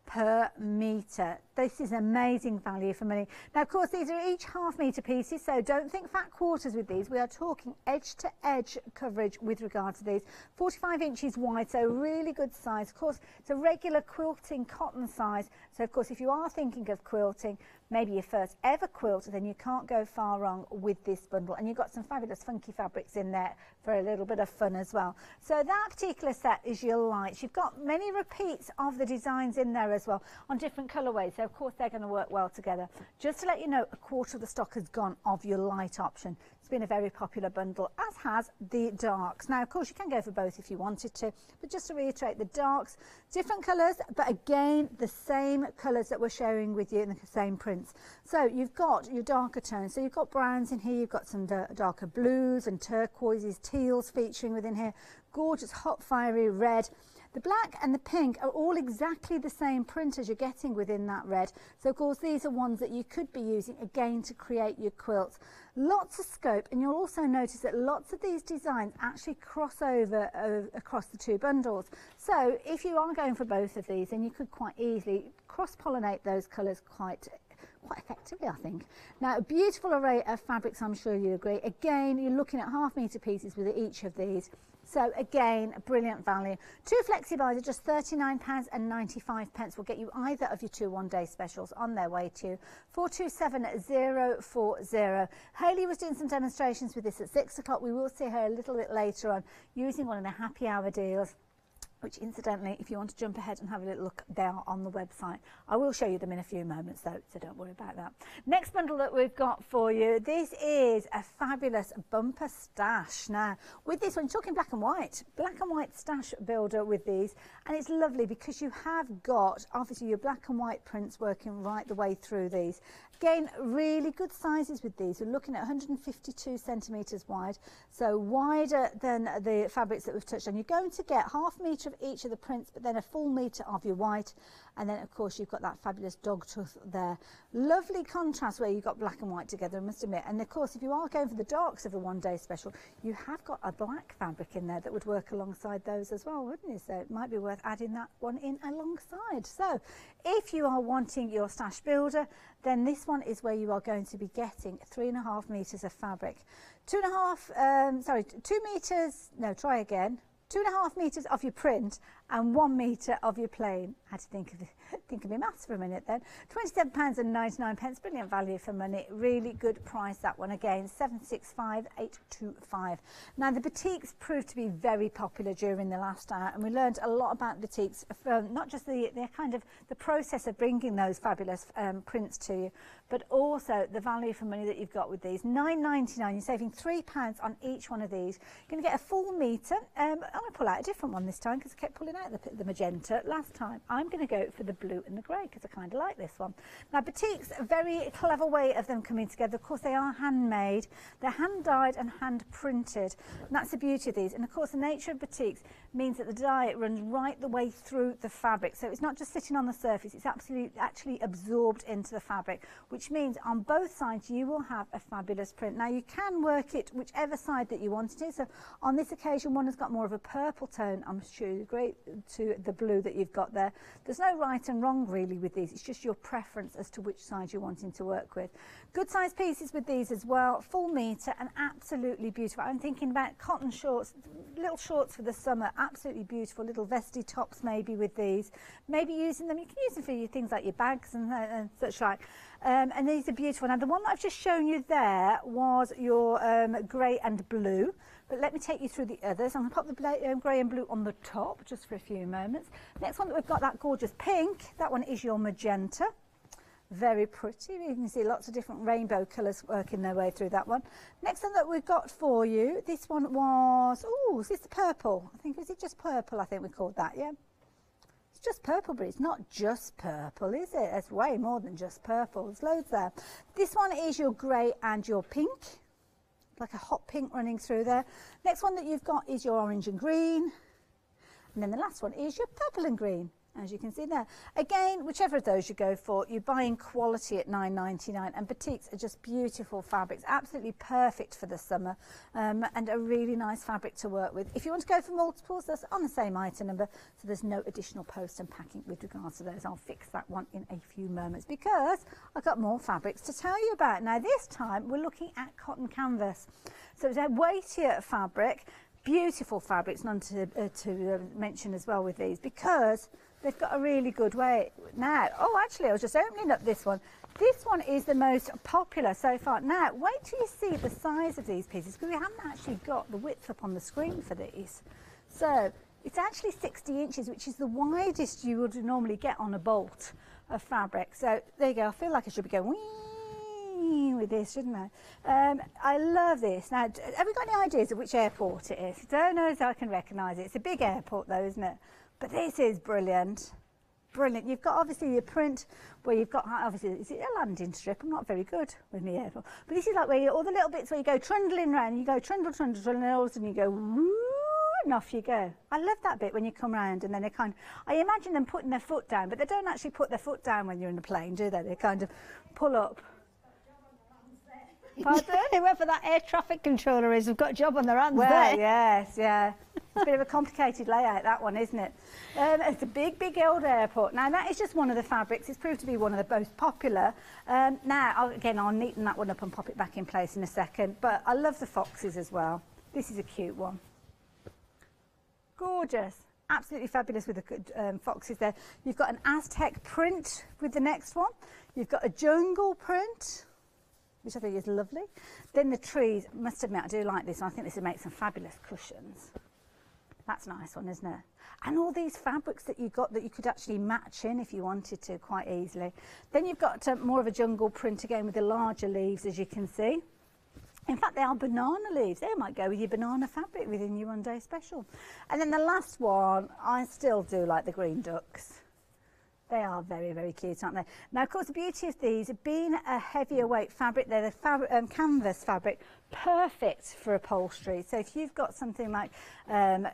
per metre. This is amazing value for money. Now, of course, these are each half metre pieces, so don't think fat quarters with these. We are talking edge-to-edge coverage with regard to these. forty-five inches wide, so really good size. Of course, it's a regular quilting cotton size. So, of course, if you are thinking of quilting, maybe your first ever quilt, then you can't go far wrong with this bundle. And you've got some fabulous funky fabrics in there for a little bit of fun as well. So that particular set is your lights. You've got many repeats of the designs in there as well on different colourways. So of course they're going to work well together. Just to let you know, a quarter of the stock has gone of your light option. It's been a very popular bundle, as has the darks. Now, of course, you can go for both if you wanted to, but just to reiterate, the darks, different colours, but again, the same colours that we're sharing with you in the same prints. So you've got your darker tones. So you've got browns in here, you've got some darker blues and turquoises, teals featuring within here, gorgeous hot fiery red. The black and the pink are all exactly the same print as you're getting within that red. So, of course, these are ones that you could be using again to create your quilts. Lots of scope, and you'll also notice that lots of these designs actually cross over uh, across the two bundles. So if you are going for both of these, then you could quite easily cross-pollinate those colours quite quite effectively, I think. Now, a beautiful array of fabrics, I'm sure you agree. Again, you're looking at half metre pieces with each of these. So again, a brilliant value. Two flexi buys are just thirty-nine pounds ninety-five will get you either of your two one-day specials on their way to you. four two seven zero four zero. Hayley was doing some demonstrations with this at six o'clock. We will see her a little bit later on using one of the happy hour deals, which incidentally, if you want to jump ahead and have a little look, they are on the website. I will show you them in a few moments though, so don't worry about that. Next bundle that we've got for you, this is a fabulous bumper stash. Now, with this one, you're talking black and white, black and white stash builder with these, and it's lovely because you have got, obviously, your black and white prints working right the way through these. Again, really good sizes with these. We're looking at one hundred fifty-two centimetres wide, so wider than the fabrics that we've touched on. You're going to get half metre of each of the prints, but then a full metre of your white, and then of course you've got that fabulous dog tooth there. Lovely contrast where you've got black and white together, I must admit. And of course, if you are going for the darks of the one day special, you have got a black fabric in there that would work alongside those as well, wouldn't you? So it might be worth adding that one in alongside. So if you are wanting your stash builder, then this one is where you are going to be getting three and a half metres of fabric. Two and a half, um, sorry, two metres, no, try again. Two and a half metres of your print and one metre of your plane. I had to think of think of my maths for a minute then. twenty-seven pounds ninety-nine, brilliant value for money. Really good price, that one again, seven six five eight two five. Now, the batiks proved to be very popular during the last hour, and we learned a lot about batiks, from not just the, the kind of the process of bringing those fabulous um, prints to you, but also the value for money that you've got with these. nine ninety-nine, you're saving three pounds on each one of these. You're going to get a full metre. Um, I'm going to pull out a different one this time because I kept pulling out the, the magenta last time. I'm going to go for the blue and the grey because I kind of like this one. Now, batiks, a very clever way of them coming together. Of course, they are handmade. They're hand-dyed and hand-printed. And that's the beauty of these. And, of course, the nature of batiks means that the dye runs right the way through the fabric. So it's not just sitting on the surface. It's absolutely actually absorbed into the fabric, which means on both sides you will have a fabulous print. Now, you can work it whichever side that you want it to. So on this occasion, one has got more of a purple tone, I'm sure you agree, to the blue that you've got there. There's no right and wrong really with these. It's just your preference as to which side you're wanting to work with. Good size pieces with these as well, full metre and absolutely beautiful. I'm thinking about cotton shorts, little shorts for the summer, absolutely beautiful, little vesty tops maybe with these. Maybe using them, you can use them for your things like your bags and, uh, and such like. Um, and these are beautiful. Now, the one that I've just shown you there was your um, grey and blue. But let me take you through the others. I'm going to pop the um, grey and blue on the top just for a few moments. Next one that we've got, that gorgeous pink. That one is your magenta. Very pretty. You can see lots of different rainbow colours working their way through that one. Next one that we've got for you, this one was, oh, is this the purple? I think, is it just purple? I think we called that, yeah. It's just purple, but it's not just purple, is it? It's way more than just purple. There's loads there. This one is your grey and your pink. Like a hot pink running through there. Next one that you've got is your orange and green. And then the last one is your purple and green, as you can see there. Again, whichever of those you go for, you're buying quality at nine ninety-nine, and batiks are just beautiful fabrics, absolutely perfect for the summer, um, and a really nice fabric to work with. If you want to go for multiples, that's on the same item number, so there's no additional post and packing with regards to those. I'll fix that one in a few moments because I've got more fabrics to tell you about. Now, this time we're looking at cotton canvas. So it's a weightier fabric, beautiful fabrics, none to, uh, to uh, mention as well with these, because they've got a really good way now. Oh, actually, I was just opening up this one. This one is the most popular so far. Now, wait till you see the size of these pieces, because we haven't actually got the width up on the screen for these. So it's actually sixty inches, which is the widest you would normally get on a bolt of fabric. So there you go. I feel like I should be going wee with this, shouldn't I? Um, I love this. Now, have we got any ideas of which airport it is? Don't know if I can recognise it. It's a big airport, though, isn't it? But this is brilliant, brilliant. You've got obviously your print where you've got, obviously, is it a landing strip? I'm not very good with me at all. But this is like where you, all the little bits where you go trundling round, you go trundle, trundle, trundle, and all of a sudden you go, woo, and off you go. I love that bit when you come round and then they kind of, I imagine them putting their foot down, but they don't actually put their foot down when you're in the plane, do they? They kind of pull up. Pardon? Whoever that air traffic controller is, we've got a job on their hands well, there. Yes, yeah. It's a bit of a complicated layout, that one, isn't it? Um, it's a big, big old airport. Now, that is just one of the fabrics. It's proved to be one of the most popular. Um, now, I'll, again, I'll neaten that one up and pop it back in place in a second. But I love the foxes as well. This is a cute one. Gorgeous. Absolutely fabulous with the um, foxes there. You've got an Aztec print with the next one. You've got a jungle print, which I think is lovely. Then the trees. I must admit, I do like this. I think this would make some fabulous cushions. That's a nice one, isn't it? And all these fabrics that you got that you could actually match in if you wanted to quite easily. Then you've got um, more of a jungle print again with the larger leaves, as you can see. In fact, they are banana leaves. They might go with your banana fabric within your one day special. And then the last one, I still do like the green ducks. They are very, very cute, aren't they? Now, of course, the beauty of these, being a heavier weight fabric, they're the fab um, canvas fabric, perfect for upholstery. So if you've got something like um,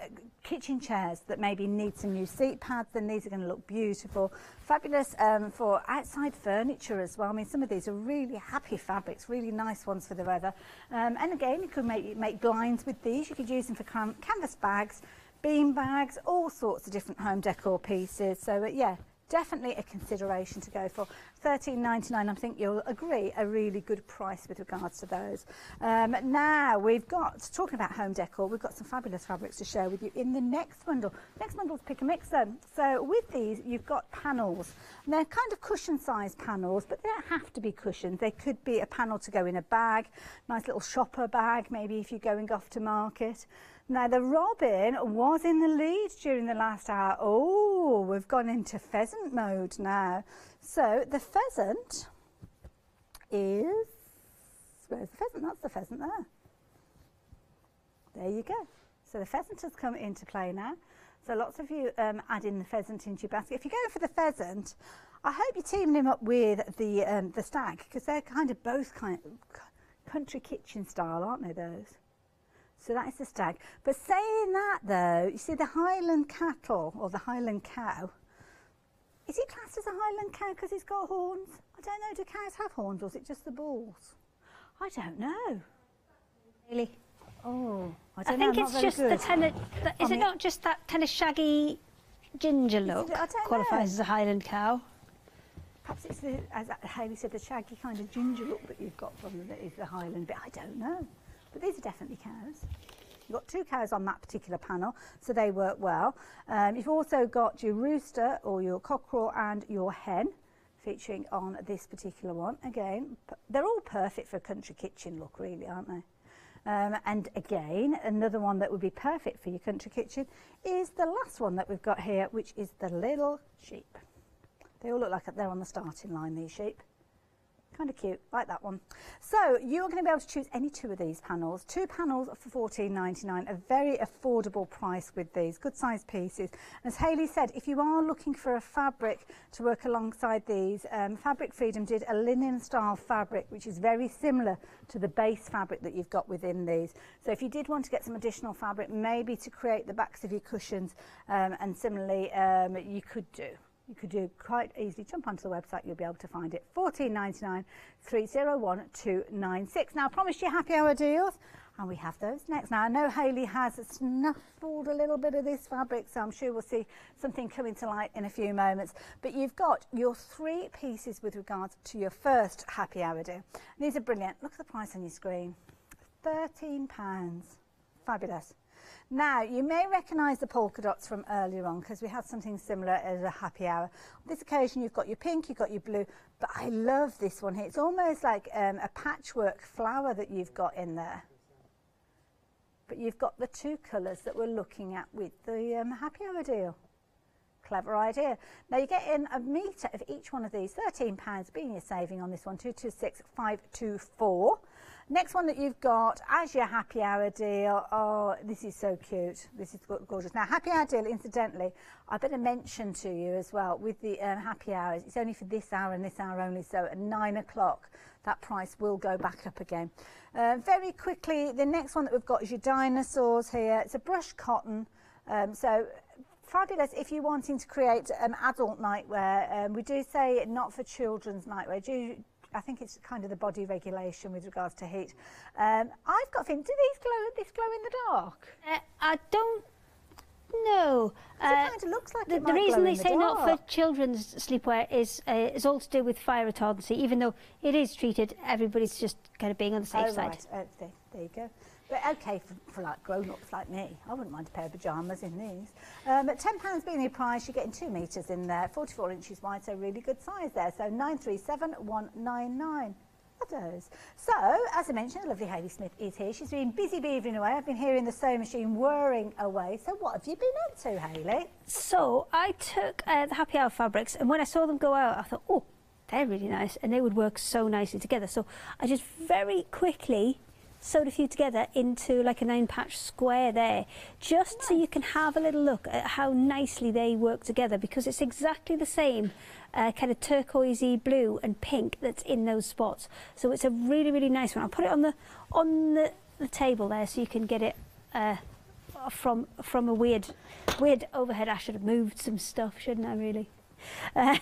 kitchen chairs that maybe need some new seat pads, then these are going to look beautiful. Fabulous um, for outside furniture as well. I mean, some of these are really happy fabrics, really nice ones for the weather. Um, and again, you could make, make blinds with these. You could use them for can canvas bags, bean bags, all sorts of different home decor pieces. So, uh, yeah. Definitely a consideration to go for. thirteen ninety-nine, I think you'll agree, a really good price with regards to those. Um, now, we've got, talking about home decor, we've got some fabulous fabrics to share with you in the next bundle. Next bundle's pick a mix then. So with these, you've got panels. And they're kind of cushion-sized panels, but they don't have to be cushioned. They could be a panel to go in a bag, nice little shopper bag, maybe if you're going off to market. Now, the robin was in the lead during the last hour. Oh, we've gone into pheasant mode now. So the pheasant is, where's the pheasant? That's the pheasant there. There you go. So the pheasant has come into play now. So lots of you um, adding the pheasant into your basket. If you're going for the pheasant, I hope you're teaming him up with the, um, the stag, because they're kind of both kind of country kitchen style, aren't they, those? So that is the stag. But saying that, though, you see the Highland cattle, or the Highland cow, is it classed as a Highland cow because it's got horns? I don't know, do cows have horns, or is it just the balls? I don't know. Really? Oh, I don't know. I think it's just the tennis, is it not just that kind of shaggy ginger look qualifies as a Highland cow? Perhaps it's, the, as Hayley said, the shaggy kind of ginger look that you've got from the, the Highland bit. I don't know. But these are definitely cows. You've got two cows on that particular panel, so they work well. Um, you've also got your rooster or your cockerel and your hen featuring on this particular one. Again, they're all perfect for a country kitchen look, really, aren't they? Um, and again, another one that would be perfect for your country kitchen is the last one that we've got here, which is the little sheep. They all look like they're on the starting line, these sheep. Kind of cute, like that one. So you're going to be able to choose any two of these panels. Two panels for fourteen ninety-nine, a very affordable price with these, good sized pieces. As Hayley said, if you are looking for a fabric to work alongside these, um, Fabric Freedom did a linen style fabric, which is very similar to the base fabric that you've got within these. So if you did want to get some additional fabric, maybe to create the backs of your cushions, um, and similarly, um, you could do. You could do quite easily. Jump onto the website, you'll be able to find it. fourteen ninety-nine, three oh one two nine six. Now, I promised you happy hour deals, and we have those next. Now, I know Hayley has snuffled a little bit of this fabric, so I'm sure we'll see something coming to light in a few moments. But you've got your three pieces with regards to your first happy hour deal. These are brilliant. Look at the price on your screen, thirteen pounds. Fabulous. Now, you may recognise the polka dots from earlier on because we had something similar as a happy hour. On this occasion, you've got your pink, you've got your blue, but I love this one here. It's almost like um, a patchwork flower that you've got in there. But you've got the two colours that we're looking at with the um, happy hour deal. Clever idea. Now, you get in a metre of each one of these, thirteen pounds being your saving on this one, two two six five two four. Next one that you've got as your happy hour deal, oh, this is so cute. This is gorgeous. Now, happy hour deal, incidentally, I better mention to you as well, with the um, happy hours, it's only for this hour and this hour only, so at nine o'clock, that price will go back up again. Uh, very quickly, the next one that we've got is your dinosaurs here. It's a brushed cotton, um, so fabulous if you're wanting to create um, adult nightwear. Um, we do say not for children's nightwear. Do you I think it's kind of the body regulation with regards to heat. Um, I've got things. Do these glow? This glow in the dark? Uh, I don't know. Uh, it kind of looks like the, it might the reason they the say dark. Not for children's sleepwear is uh, is all to do with fire retardancy. Even though it is treated, everybody's just kind of being on the safe oh, side. Right. Uh, there, there you go. But okay, for, for like grown-ups like me, I wouldn't mind a pair of pyjamas in these. Um, at ten pounds being the price, you're getting two metres in there, forty-four inches wide, so really good size there. So nine three seven one nine nine. So, as I mentioned, the lovely Hayley Smith is here. She's been busy beavering away. I've been hearing the sewing machine whirring away. So what have you been up to, Hayley? So I took uh, the Happy Hour fabrics, and when I saw them go out, I thought, oh, they're really nice, and they would work so nicely together. So I just very quickly sewed a few together into like a nine patch square there, just nice. So you can have a little look at how nicely they work together, because it's exactly the same uh, kind of turquoisey blue and pink that's in those spots. So it's a really, really nice one. I'll put it on the on the, the table there so you can get it uh, from from a weird weird overhead. I should have moved some stuff, shouldn't I, really? Uh,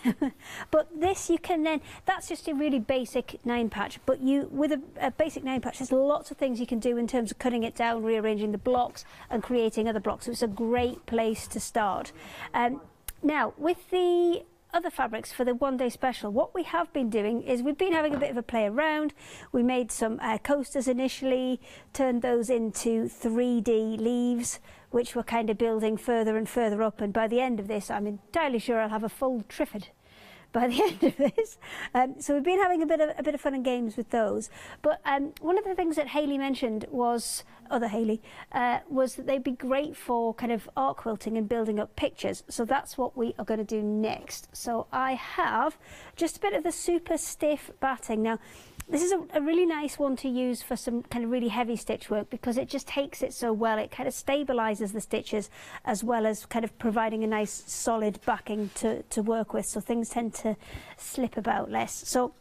but this you can then, that's just a really basic nine patch, but you with a, a basic nine patch there's lots of things you can do in terms of cutting it down, rearranging the blocks and creating other blocks, so it's a great place to start. Um, now with the other fabrics for the one day special, what we have been doing is we've been having a bit of a play around. We made some uh, coasters initially, turned those into three D leaves, which we're kind of building further and further up, and by the end of this I'm entirely sure I'll have a full Triffid by the end of this. Um, so we've been having a bit of a bit of fun and games with those. But um, one of the things that Hayley mentioned was, other Hayley, uh, was that they'd be great for kind of art quilting and building up pictures. So that's what we are going to do next. So I have just a bit of the super stiff batting. Now, this is a, a really nice one to use for some kind of really heavy stitch work, because it just takes it so well. It kind of stabilises the stitches as well as kind of providing a nice solid backing to, to work with, so things tend to slip about less. So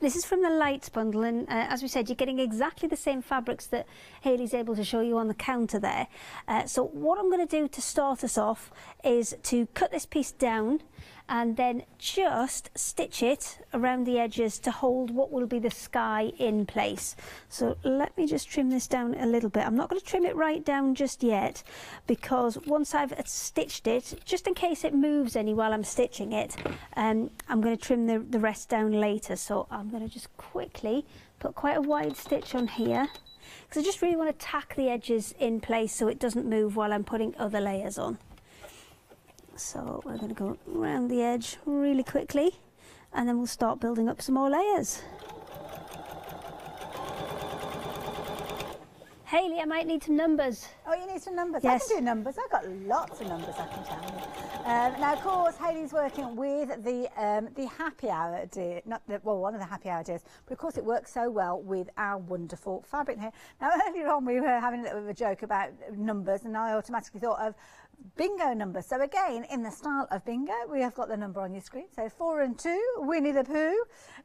this is from the Lights bundle, and uh, as we said, you're getting exactly the same fabrics that Hayley's able to show you on the counter there. Uh, so what I'm going to do to start us off is to cut this piece down and then just stitch it around the edges to hold what will be the sky in place. So let me just trim this down a little bit. I'm not going to trim it right down just yet, because once I've stitched it, just in case it moves any while I'm stitching it, um, I'm going to trim the, the rest down later. So I'm going to just quickly put quite a wide stitch on here, because I just really want to tack the edges in place so it doesn't move while I'm putting other layers on. So we're going to go around the edge really quickly, and then we'll start building up some more layers. Hayley, I might need some numbers. Oh, you need some numbers? Yes. I can do numbers. I've got lots of numbers I can tell you. Um, now, of course, Hayley's working with the um, the happy hour idea, not the, well, one of the happy hour ideas, but of course it works so well with our wonderful fabric here. Now, earlier on we were having a little bit of a joke about numbers, and I automatically thought of bingo number. So again, in the style of bingo, we have got the number on your screen. So four and two, Winnie the Pooh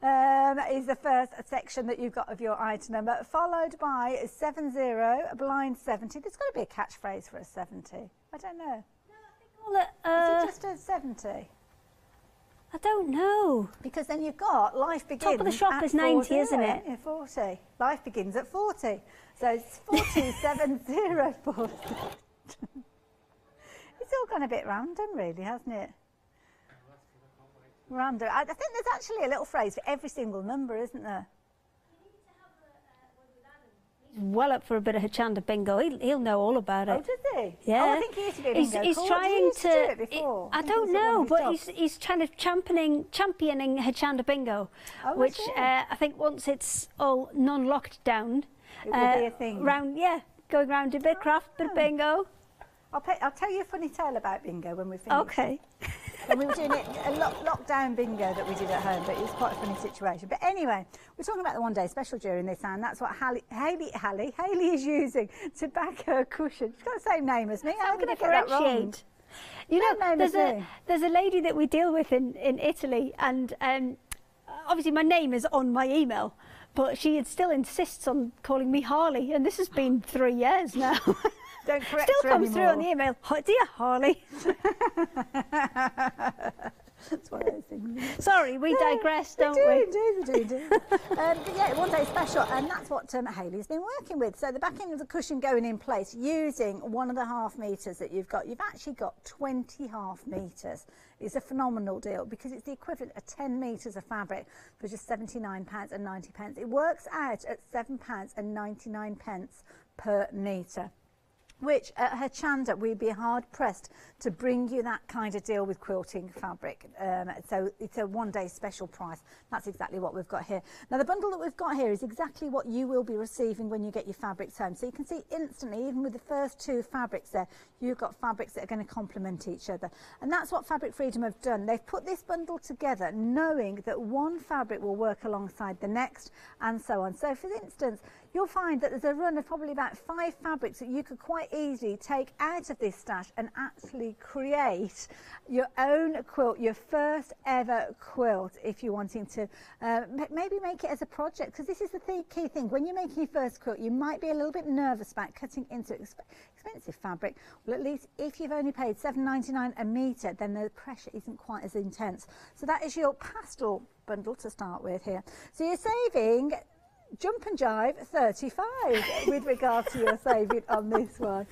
um, is the first section that you've got of your item number, followed by seven zero, blind seventy. There's got to be a catchphrase for a seventy. I don't know. No, I think all that, uh, is it just a seventy? I don't know. Because then you've got life begins. Top of the shop is ninety, isn't it? Yeah, forty. Life begins at forty. So it's forty seven zero four. It's all gone a bit random, really, hasn't it? Random. I think there's actually a little phrase for every single number, isn't there? He's well up for a bit of Hochanda bingo. He'll, he'll know all about it. Oh, does he? Yeah. Oh, I think he used to be a bingo. He's, he's cool. trying he to. Do it before? It, I, I don't know, but he's, he's kind of championing championing Hochanda bingo, oh, which uh, I think once it's all non-locked down, it will uh, be a thing. Round, yeah, going round a bit of craft, oh. bit of bingo. I'll, pay, I'll tell you a funny tale about bingo when we finish. Okay. When we were doing it, a lo lockdown bingo that we did at home, but it was quite a funny situation. But anyway, we're talking about the one-day special during this, and that's what Hayley, Hayley, Hayley, Hayley is using to back her cushion. She's got the same name as me. How can I get that wrong? You know, there's a, there's a lady that we deal with in, in Italy, and um, obviously my name is on my email, but she still insists on calling me Harley, and this has been three years now. Don't correct Still comes anymore. Through on the email, oh, dear Harley. That's what I was thinking. Sorry, we yeah, digress, don't we? Do, we do, we do, we do. um, but yeah, one day special, and that's what um, Hayley's been working with. So the back end of the cushion going in place using one and a half metres that you've got. You've actually got twenty half metres. It's a phenomenal deal because it's the equivalent of ten metres of fabric for just seventy-nine pounds and ninety pence. It works out at seven pounds and ninety-nine pence per metre, which at Hochanda we'd be hard pressed to bring you that kind of deal with quilting fabric. Um, so it's a one day special price. That's exactly what we've got here. Now the bundle that we've got here is exactly what you will be receiving when you get your fabrics home. So you can see instantly, even with the first two fabrics there, you've got fabrics that are going to complement each other. And that's what Fabric Freedom have done. They've put this bundle together knowing that one fabric will work alongside the next and so on. So for instance, you'll find that there's a run of probably about five fabrics that you could quite easily take out of this stash and actually create your own quilt, your first ever quilt, if you're wanting to uh, maybe make it as a project, because this is the th key thing. When you're making your first quilt, you might be a little bit nervous about cutting into exp expensive fabric. Well, at least if you've only paid seven pounds ninety-nine a metre, then the pressure isn't quite as intense. So that is your pastel bundle to start with here. So you're saving jump and jive thirty-five with regard to your saving on this one.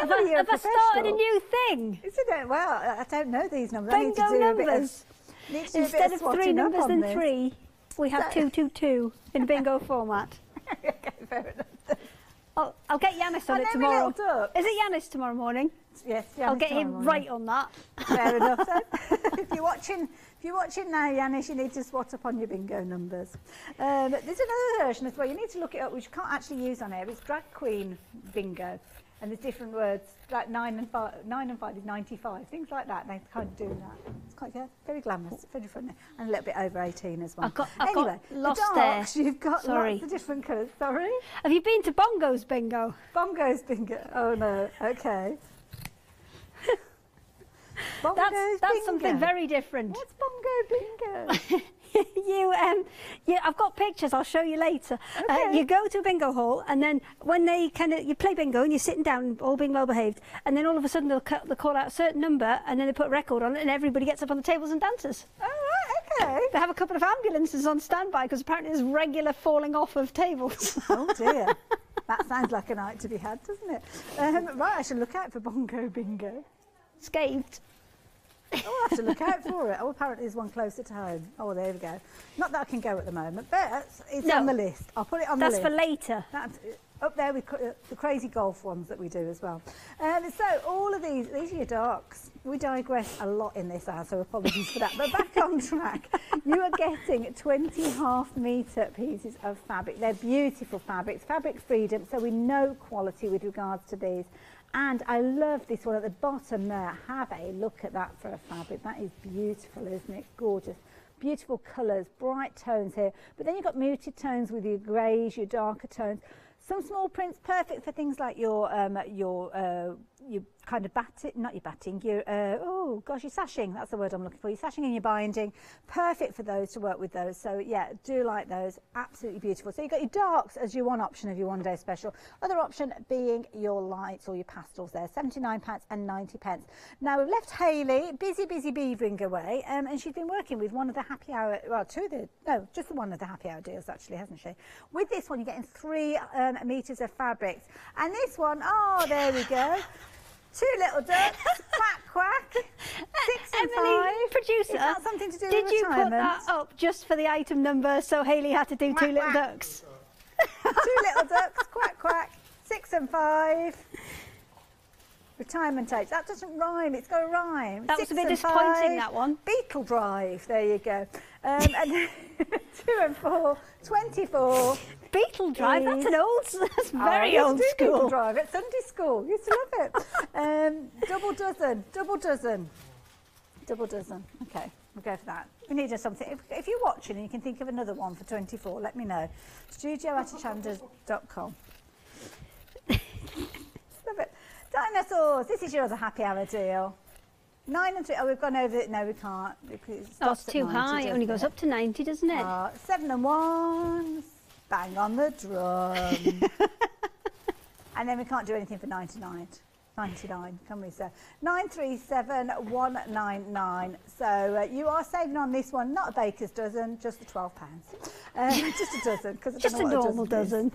Have I, have I started a new thing? Isn't it? Well, I don't know these numbers. Bingo I need to do numbers. A bit of, Instead a bit of, of three numbers than three, we have so. two, two, two in bingo format. Okay, fair enough. I'll, I'll get Yanis on I it tomorrow. Is it Yanis tomorrow morning? Yes, Yanis I'll get him morning. right on that. Fair enough. So. If you're watching, if you're watching now, Yanis, you need to swat up on your bingo numbers. Um, there's another version as well. You need to look it up, which you can't actually use on air. It's drag queen bingo, and there's different words like nine and five. Nine and five is ninety-five. Things like that. They can't do that. It's quite good. Very glamorous. Very funny, and a little bit over eighteen as well. I've got, I've anyway, got lost the darks, there. You've got Sorry. lots of different colours. Sorry. Have you been to Bongo's bingo? Bongo's bingo. Oh no. Okay. Bongo that's that's bingo. something very different. What's Bongo Bingo? you, um, you, I've got pictures. I'll show you later. Okay. Uh, you go to a bingo hall, and then when they kind of you play bingo, and you're sitting down, all being well behaved, and then all of a sudden they'll, cut, they'll call out a certain number, and then they put a record on it, and everybody gets up on the tables and dances. All right, okay. They have a couple of ambulances on standby because apparently there's regular falling off of tables. Oh dear. That sounds like a night to be had, doesn't it? Um, right, I should look out for Bongo Bingo. Scathed. I'll have to look out for it. Oh, apparently there's one closer to home. Oh, there we go. Not that I can go at the moment, but it's no, on the list. I'll put it on the list. That's for later. That's up there with the crazy golf ones that we do as well. Um, so all of these, these are your darks. We digress a lot in this hour, so apologies for that. But back on track, you are getting twenty half metre pieces of fabric. They're beautiful fabrics, Fabric Freedom, so we know quality with regards to these. And I love this one at the bottom there. Have a look at that for a fabric. That is beautiful, isn't it? Gorgeous. Beautiful colours, bright tones here. But then you've got muted tones with your greys, your darker tones. Some small prints, perfect for things like your, um, your, uh, your kind of batting, not your batting, your, uh, oh gosh, your sashing, that's the word I'm looking for, your sashing and your binding, perfect for those to work with those. So yeah, do like those, absolutely beautiful. So you've got your darks as your one option of your one day special, other option being your lights or your pastels there, seventy-nine pounds and ninety pence. Now we've left Hayley busy, busy beavering away, um, and she's been working with one of the happy hour, well two of the, no, just the one of the happy hour deals actually, hasn't she? With this one you're getting three um, metres of fabrics, and this one, oh there we go, two little ducks, quack quack, six and Emily, five. Producer, is that something to do did with you retirement? Put that up just for the item number, so Hayley had to do quack, two little quack. ducks, two little ducks, quack quack, six and five. Retirement age. That doesn't rhyme. It's got to rhyme. That Six was a bit disappointing. Five. That one. Beetle drive. There you go. Um, and two and four. Twenty-four. Beetle drive. Please. That's an old. That's very oh, old do school. Beetle drive at Sunday school. Used to love it. um, double dozen. Double dozen. Double dozen. Okay. We'll go for that. We need something. If, if you're watching and you can think of another one for twenty-four, let me know. studio at hochanda dot com. Love it. Dinosaurs, this is your other happy hour deal. Nine and three, oh, we've gone over it. No, we can't. It oh, it's too ninety, high. It only goes it? up to ninety, doesn't it? Uh, seven and one. Bang on the drum. And then we can't do anything for ninety-nine. ninety-nine, can we say? nine three seven one nine nine. So uh, you are saving on this one, not a baker's dozen, just the twelve pounds. Um, just a dozen. Cause just a normal a dozen. dozen.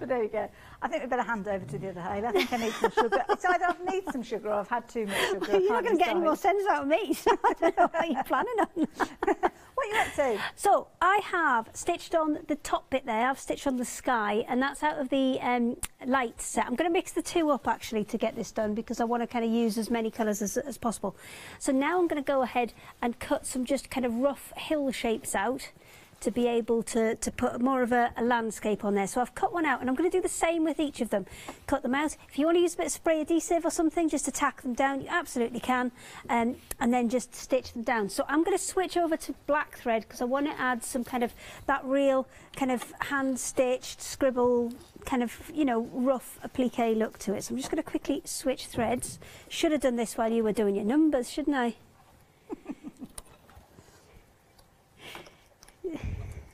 But there you go. I think we better hand over to the other Hale. I think I need some sugar. It's either I've need some sugar or I've had too much sugar. Well, you're not going to get any more sense out of me, so I don't know what you're planning on. What are you up to? So I have stitched on the top bit there. I've stitched on the sky, and that's out of the um, light set. I'm going to mix the two up, actually, to get this done because I want to kind of use as many colours as, as possible. So now I'm going to go ahead and cut some just kind of rough hill shapes out to be able to, to put more of a, a landscape on there. So I've cut one out, and I'm going to do the same with each of them. Cut them out. If you want to use a bit of spray adhesive or something just to tack them down, you absolutely can, um, and then just stitch them down. So I'm going to switch over to black thread because I want to add some kind of that real kind of hand-stitched scribble kind of, you know, rough applique look to it. So I'm just going to quickly switch threads. Should have done this while you were doing your numbers, shouldn't I?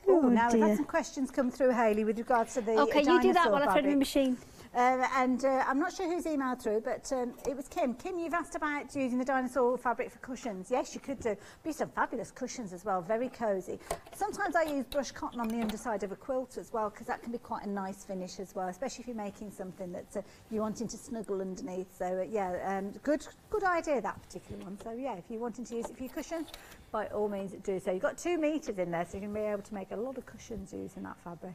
Ooh, oh, now dear. We've had some questions come through, Hayley, with regards to the okay, dinosaur, you do that while I thread my machine. Um, and uh, I'm not sure who's emailed through, but um, it was Kim. Kim, you've asked about using the dinosaur fabric for cushions. Yes, you could do. Be some fabulous cushions as well, very cosy. Sometimes I use brush cotton on the underside of a quilt as well, because that can be quite a nice finish as well, especially if you're making something that uh, you're wanting to snuggle underneath. So uh, yeah, um, good, good idea, that particular one. So yeah, if you're wanting to use it for your cushion, by all means do so. You've got two meters in there, so you're going to be able to make a lot of cushions using that fabric.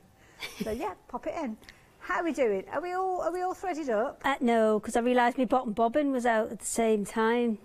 So yeah, pop it in. How are we doing? Are we all are we all threaded up? Uh, no, because I realised my bottom bobbin was out at the same time.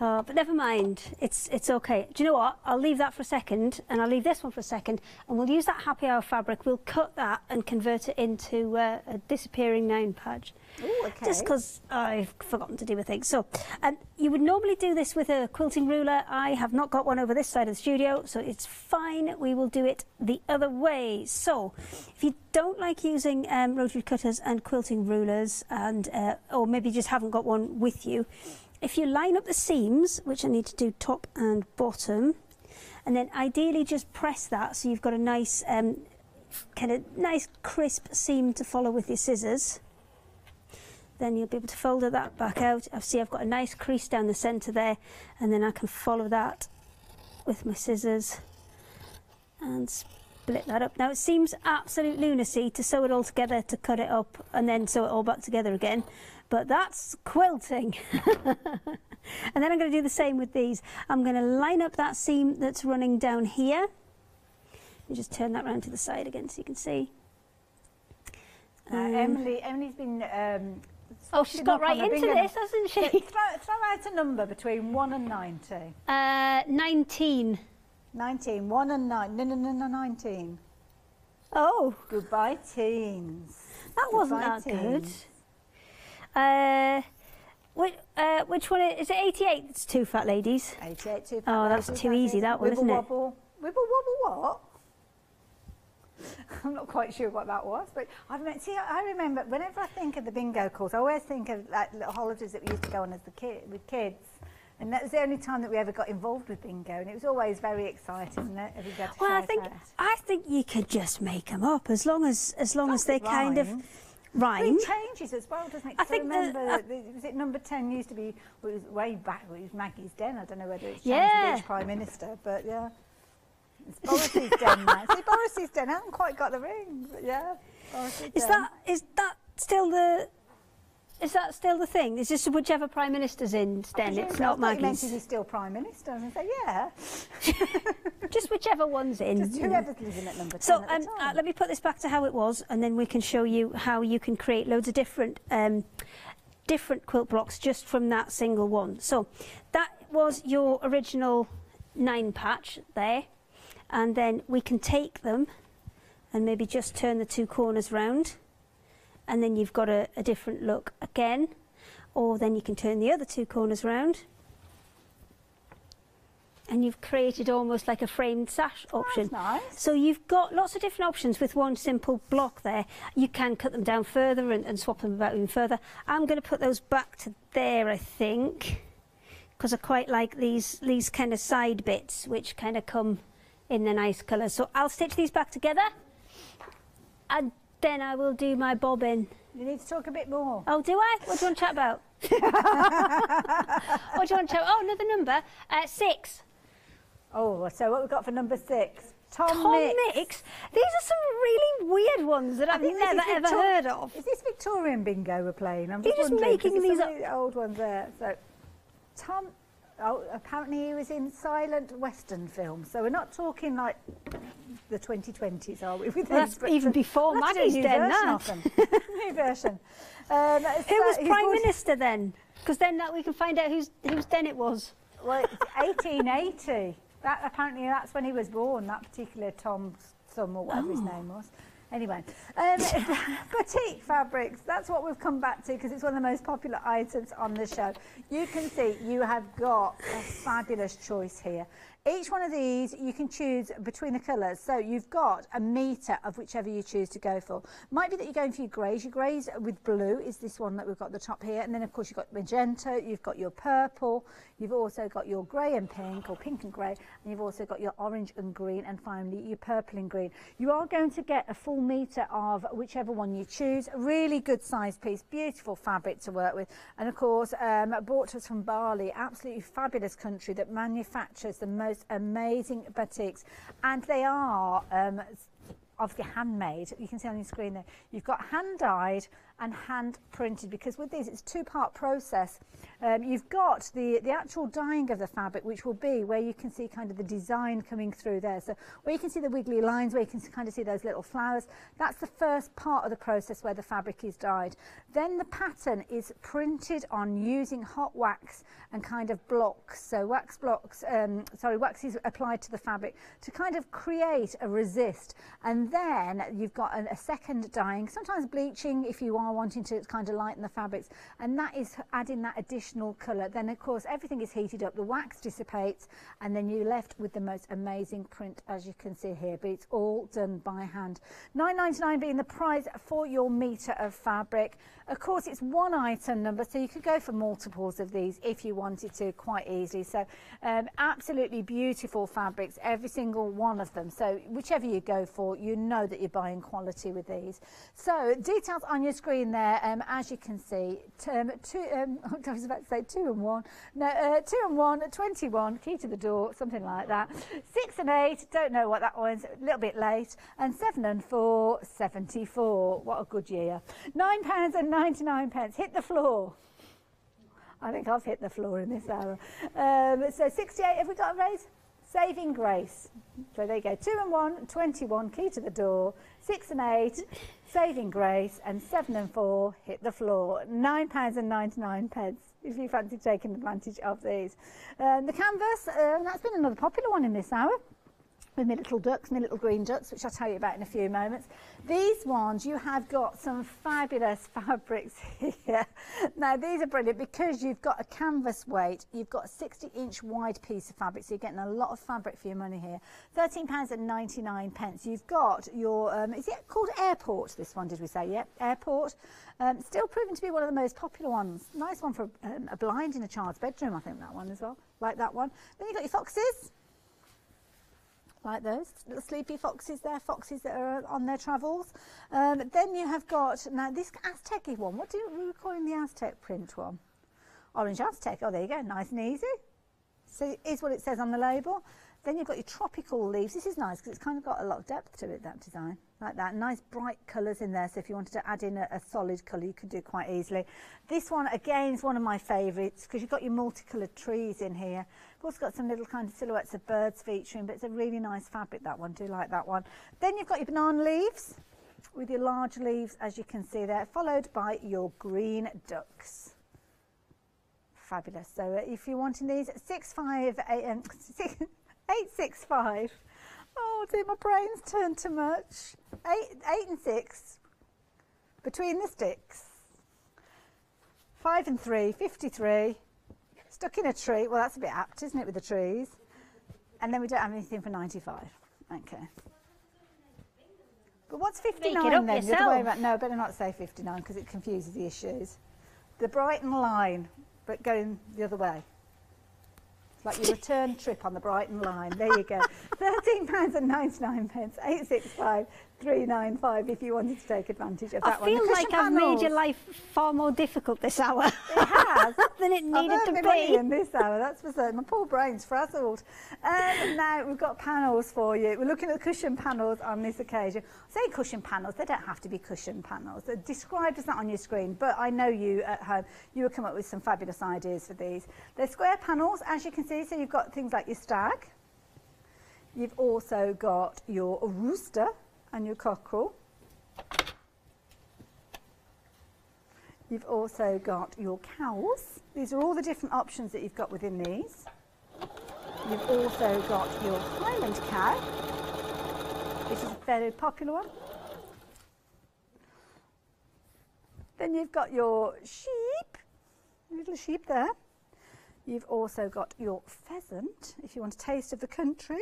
Oh, but never mind. It's it's okay. Do you know what? I'll leave that for a second, and I'll leave this one for a second, and we'll use that happy hour fabric. We'll cut that and convert it into uh, a disappearing nine patch. Ooh, okay. Just because I've forgotten to do a thing. So, and um, you would normally do this with a quilting ruler. I have not got one over this side of the studio, so it's fine. We will do it the other way. So, if you don't like using um, rotary cutters and quilting rulers, and uh, or maybe you just haven't got one with you, if you line up the seams, which I need to do top and bottom, and then ideally just press that so you've got a nice um, kind of nice crisp seam to follow with your scissors. Then you'll be able to fold that back out. I see I've got a nice crease down the centre there, and then I can follow that with my scissors and split that up. Now it seems absolute lunacy to sew it all together, to cut it up and then sew it all back together again, but that's quilting. And then I'm going to do the same with these. I'm going to line up that seam that's running down here. Let me just turn that round to the side again so you can see. Uh, um, Emily, Emily's been... Um, oh, she's got right into this, hasn't she? Throw, throw out a number between one and ninety. Uh, nineteen. nineteen, one and nine, no, no, no, no, nineteen. Oh. Goodbye, teens. That wasn't that good. Uh, which, uh, which one is it? eighty-eight, it's two fat ladies. eighty-eight, two fat oh, ladies. Oh, that's too easy, that one, isn't it? Wibble wobble. Wibble wobble what? I'm not quite sure what that was, but I remember, see, I remember whenever I think of the bingo calls, I always think of like little holidays that we used to go on as the kid with kids, and that was the only time that we ever got involved with bingo, and it was always very exciting. Well, I think out. I think you could just make them up as long as as long as, as they kind of rhyme. It changes as well, doesn't it? I think I remember the, uh, the, was it number ten used to be well, it was way back. It was Maggie's Den. I don't know whether it's yeah. changed Prime Minister, but yeah. It's Boris's Den now. See, Boris's Den, I haven't quite got the ring, but yeah. Boris's is Den. that is that still the is that still the thing? It's just whichever Prime Minister's in Den, it's not Maggie's. I meant he's still Prime Minister, and I say, yeah. Just whichever one's in. Just whoever's living at number ten. So um, uh, let me put this back to how it was, and then we can show you how you can create loads of different um, different quilt blocks just from that single one. So that was your original nine patch there. And then we can take them and maybe just turn the two corners round, and then you've got a, a different look again. Or then you can turn the other two corners round, and you've created almost like a framed sash option. That's nice. So you've got lots of different options with one simple block there. You can cut them down further and, and swap them about even further. I'm going to put those back to there, I think, because I quite like these these kind of side bits which kind of come in the nice colours. So I'll stitch these back together, and then I will do my bobbin. You need to talk a bit more. Oh, do I? What do you want to chat about? What do you want to chat about? Oh, another number. Uh, six. Oh, so what we've got for number six? Tom, Tom Mix. Mix. These are some really weird ones that I I've never ever Victor heard of. Is this Victorian bingo we're playing? I'm just, just making these up. The old ones there. So, Tom. Oh, apparently he was in silent Western films, so we're not talking like the twenty twenties, are we? With well, that's even before Maddie's new then, version of them. New version. Um, who was uh, Prime Minister then? Because then that we can find out who's whose then it was. Well, it's eighteen eighty. That apparently that's when he was born. That particular Tom, Thumb or whatever oh. his name was. Anyway, um, boutique fabrics, that's what we've come back to because it's one of the most popular items on the show. You can see you have got a fabulous choice here. Each one of these, you can choose between the colours. So you've got a metre of whichever you choose to go for. Might be that you're going for your greys. Your greys with blue is this one that we've got at the top here. And then, of course, you've got magenta, you've got your purple, you've also got your grey and pink, or pink and grey, and you've also got your orange and green, and finally your purple and green. You are going to get a full metre of whichever one you choose. A really good size piece, beautiful fabric to work with. And, of course, um, brought to us from Bali, absolutely fabulous country that manufactures the most amazing batiks, and they are um, obviously handmade. You can see on your screen there you've got hand dyed and hand printed, because with these it's a two-part process. Um, you've got the the actual dyeing of the fabric, which will be where you can see kind of the design coming through there, so where you can see the wiggly lines, where you can kind of see those little flowers. That's the first part of the process where the fabric is dyed. Then the pattern is printed on using hot wax and kind of blocks, so wax blocks um, sorry wax is applied to the fabric to kind of create a resist. And then you've got an, a second dyeing, sometimes bleaching if you are wanting to kind of lighten the fabrics, and that is adding that additional colour. Then of course everything is heated up, the wax dissipates, and then you're left with the most amazing print, as you can see here. But it's all done by hand. Nine ninety-nine being the price for your metre of fabric. Of course it's one item number, so you could go for multiples of these if you wanted to quite easily. So um, absolutely beautiful fabrics, every single one of them, so whichever you go for, you know that you're buying quality with these. So details on your screen there, um, as you can see, um, two, um, I was about to say two and one, no, uh, two and one, twenty-one, key to the door, something like that. Six and eight, don't know what that one's, a little bit late, and seven and four, seventy-four, what a good year. Nine pounds and ninety-nine pence, hit the floor. I think I've hit the floor in this hour. Um, so sixty-eight, have we got a raise? Saving Grace. So there you go, two and one, twenty-one, key to the door, six and eight, Saving Grace, and seven and four, hit the floor. Nine pounds ninety-nine if you fancy taking advantage of these. Um, the canvas, um, that's been another popular one in this hour, with my little ducks, my little green ducks, which I'll tell you about in a few moments. These ones, you have got some fabulous fabrics here. Now, these are brilliant because you've got a canvas weight, you've got a sixty inch wide piece of fabric, so you're getting a lot of fabric for your money here. thirteen pounds ninety-nine. You've got your, um, is it called Airport, this one, did we say? Yep, Airport. Um, still proving to be one of the most popular ones. Nice one for um, a blind in a child's bedroom, I think, that one as well. Like that one. Then you've got your foxes. Like those little sleepy foxes there, foxes that are on their travels. Um, then you have got, now this Aztec-y one, what do you, we were calling the Aztec print one? Orange Aztec, oh there you go, nice and easy. So here's what it says on the label. Then you've got your tropical leaves. This is nice because it's kind of got a lot of depth to it, that design, like that. Nice bright colours in there, so if you wanted to add in a, a solid colour, you could do quite easily. This one, again, is one of my favourites because you've got your multicoloured trees in here. You've also got some little kind of silhouettes of birds featuring, but it's a really nice fabric, that one. Do like that one. Then you've got your banana leaves with your large leaves, as you can see there, followed by your green ducks. Fabulous. So uh, if you're wanting these, six five eight... eight six five. Oh dear, my brain's turned too much. Eight, eight and six, between the sticks. Five and three, fifty-three. Stuck in a tree. Well, that's a bit apt, isn't it, with the trees? And then we don't have anything for ninety-five. Okay. But what's fifty-nine then? The other way around. No, better not say fifty-nine because it confuses the issues. The Brighton line, but going the other way. Like your return trip on the Brighton line. There you go. thirteen pounds ninety-nine, eight six five. three nine five if you wanted to take advantage of that one. I feel one. like I've panels. made your life far more difficult this hour. It has. than it needed to be. in this hour, that's for certain. My poor brain's frazzled. Um, now, we've got panels for you. We're looking at the cushion panels on this occasion. I say cushion panels, they don't have to be cushion panels. They're described as that on your screen, but I know you at home, you will come up with some fabulous ideas for these. They're square panels, as you can see, so you've got things like your stag. You've also got your rooster and your cockerel. You've also got your cows. These are all the different options that you've got within these. You've also got your Highland cow, which is a very popular one. Then you've got your sheep, little sheep there. You've also got your pheasant, if you want a taste of the country.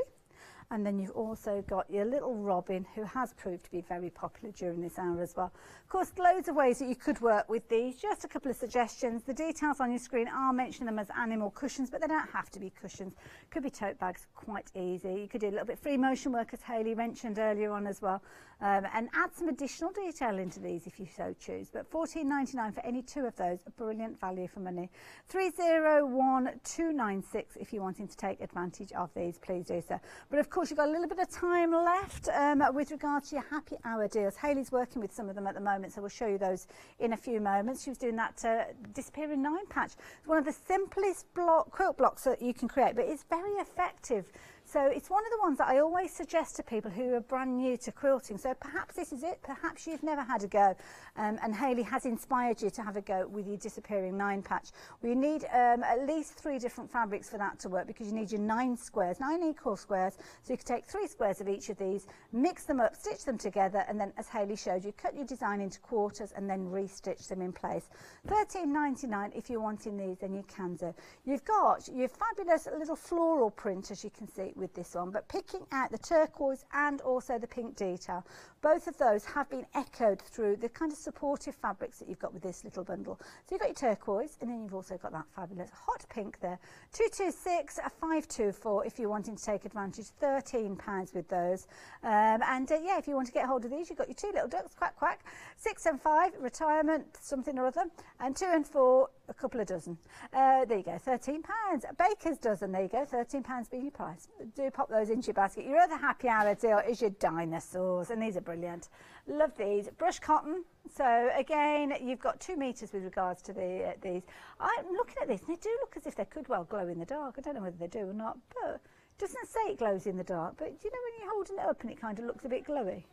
And then you've also got your little robin, who has proved to be very popular during this hour as well. Of course, loads of ways that you could work with these. Just a couple of suggestions. The details on your screen are mentioning them as animal cushions, but they don't have to be cushions. Could be tote bags, quite easy. You could do a little bit free motion work, as Hayley mentioned earlier on as well, um, and add some additional detail into these if you so choose. But fourteen ninety-nine for any two of those, a brilliant value for money. three zero one two nine six if you're wanting to take advantage of these, please do so. But of course, Of course, you've got a little bit of time left um, with regards to your happy hour deals. Hayley's working with some of them at the moment, so we'll show you those in a few moments. She was doing that uh, disappearing nine patch. It's one of the simplest block, quilt blocks that you can create, but it's very effective. So it's one of the ones that I always suggest to people who are brand new to quilting. So perhaps this is it. Perhaps you've never had a go. Um, and Hayley has inspired you to have a go with your disappearing nine patch. We need um, at least three different fabrics for that to work, because you need your nine squares, nine equal squares. So you can take three squares of each of these, mix them up, stitch them together. And then, as Hayley showed you, cut your design into quarters and then re-stitch them in place. thirteen ninety-nine if you're wanting these, then you can do. You've got your fabulous little floral print, as you can see, with this one, but picking out the turquoise and also the pink detail. Both of those have been echoed through the kind of supportive fabrics that you've got with this little bundle. So you've got your turquoise, and then you've also got that fabulous hot pink there. Two two six five two four if you're wanting to take advantage, thirteen pounds with those. Um, and uh, yeah, if you want to get hold of these, you've got your two little ducks, quack quack, six and five retirement something or other, and two and four a couple of dozen. Uh, there you go, thirteen pounds. A baker's dozen, there you go, thirteen pounds being your price. Do pop those into your basket. Your other happy hour deal is your dinosaurs, and these are brilliant. Love these. Brush cotton. So again, you've got two metres with regards to the uh, these. I'm looking at this, and they do look as if they could well glow in the dark. I don't know whether they do or not, but it doesn't say it glows in the dark. But do you know when you're holding it up and it kind of looks a bit glowy?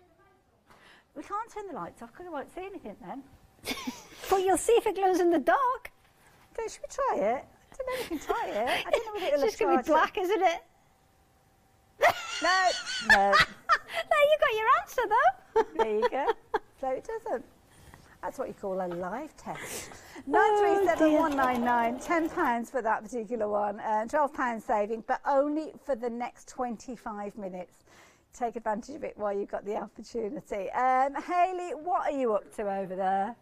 We can't turn the lights off because I won't see anything then. Well, you'll see if it glows in the dark. So should we try it? I don't know if we can try it. I don't know whether it'll It's just going to be black, isn't it? No, no. No, you got your answer though. There you go. So it doesn't. That's what you call a live test. nine three seven one nine nine, ten pounds for that particular one, and uh, twelve pounds saving, but only for the next twenty-five minutes. Take advantage of it while you've got the opportunity. Um, Hayley, what are you up to over there?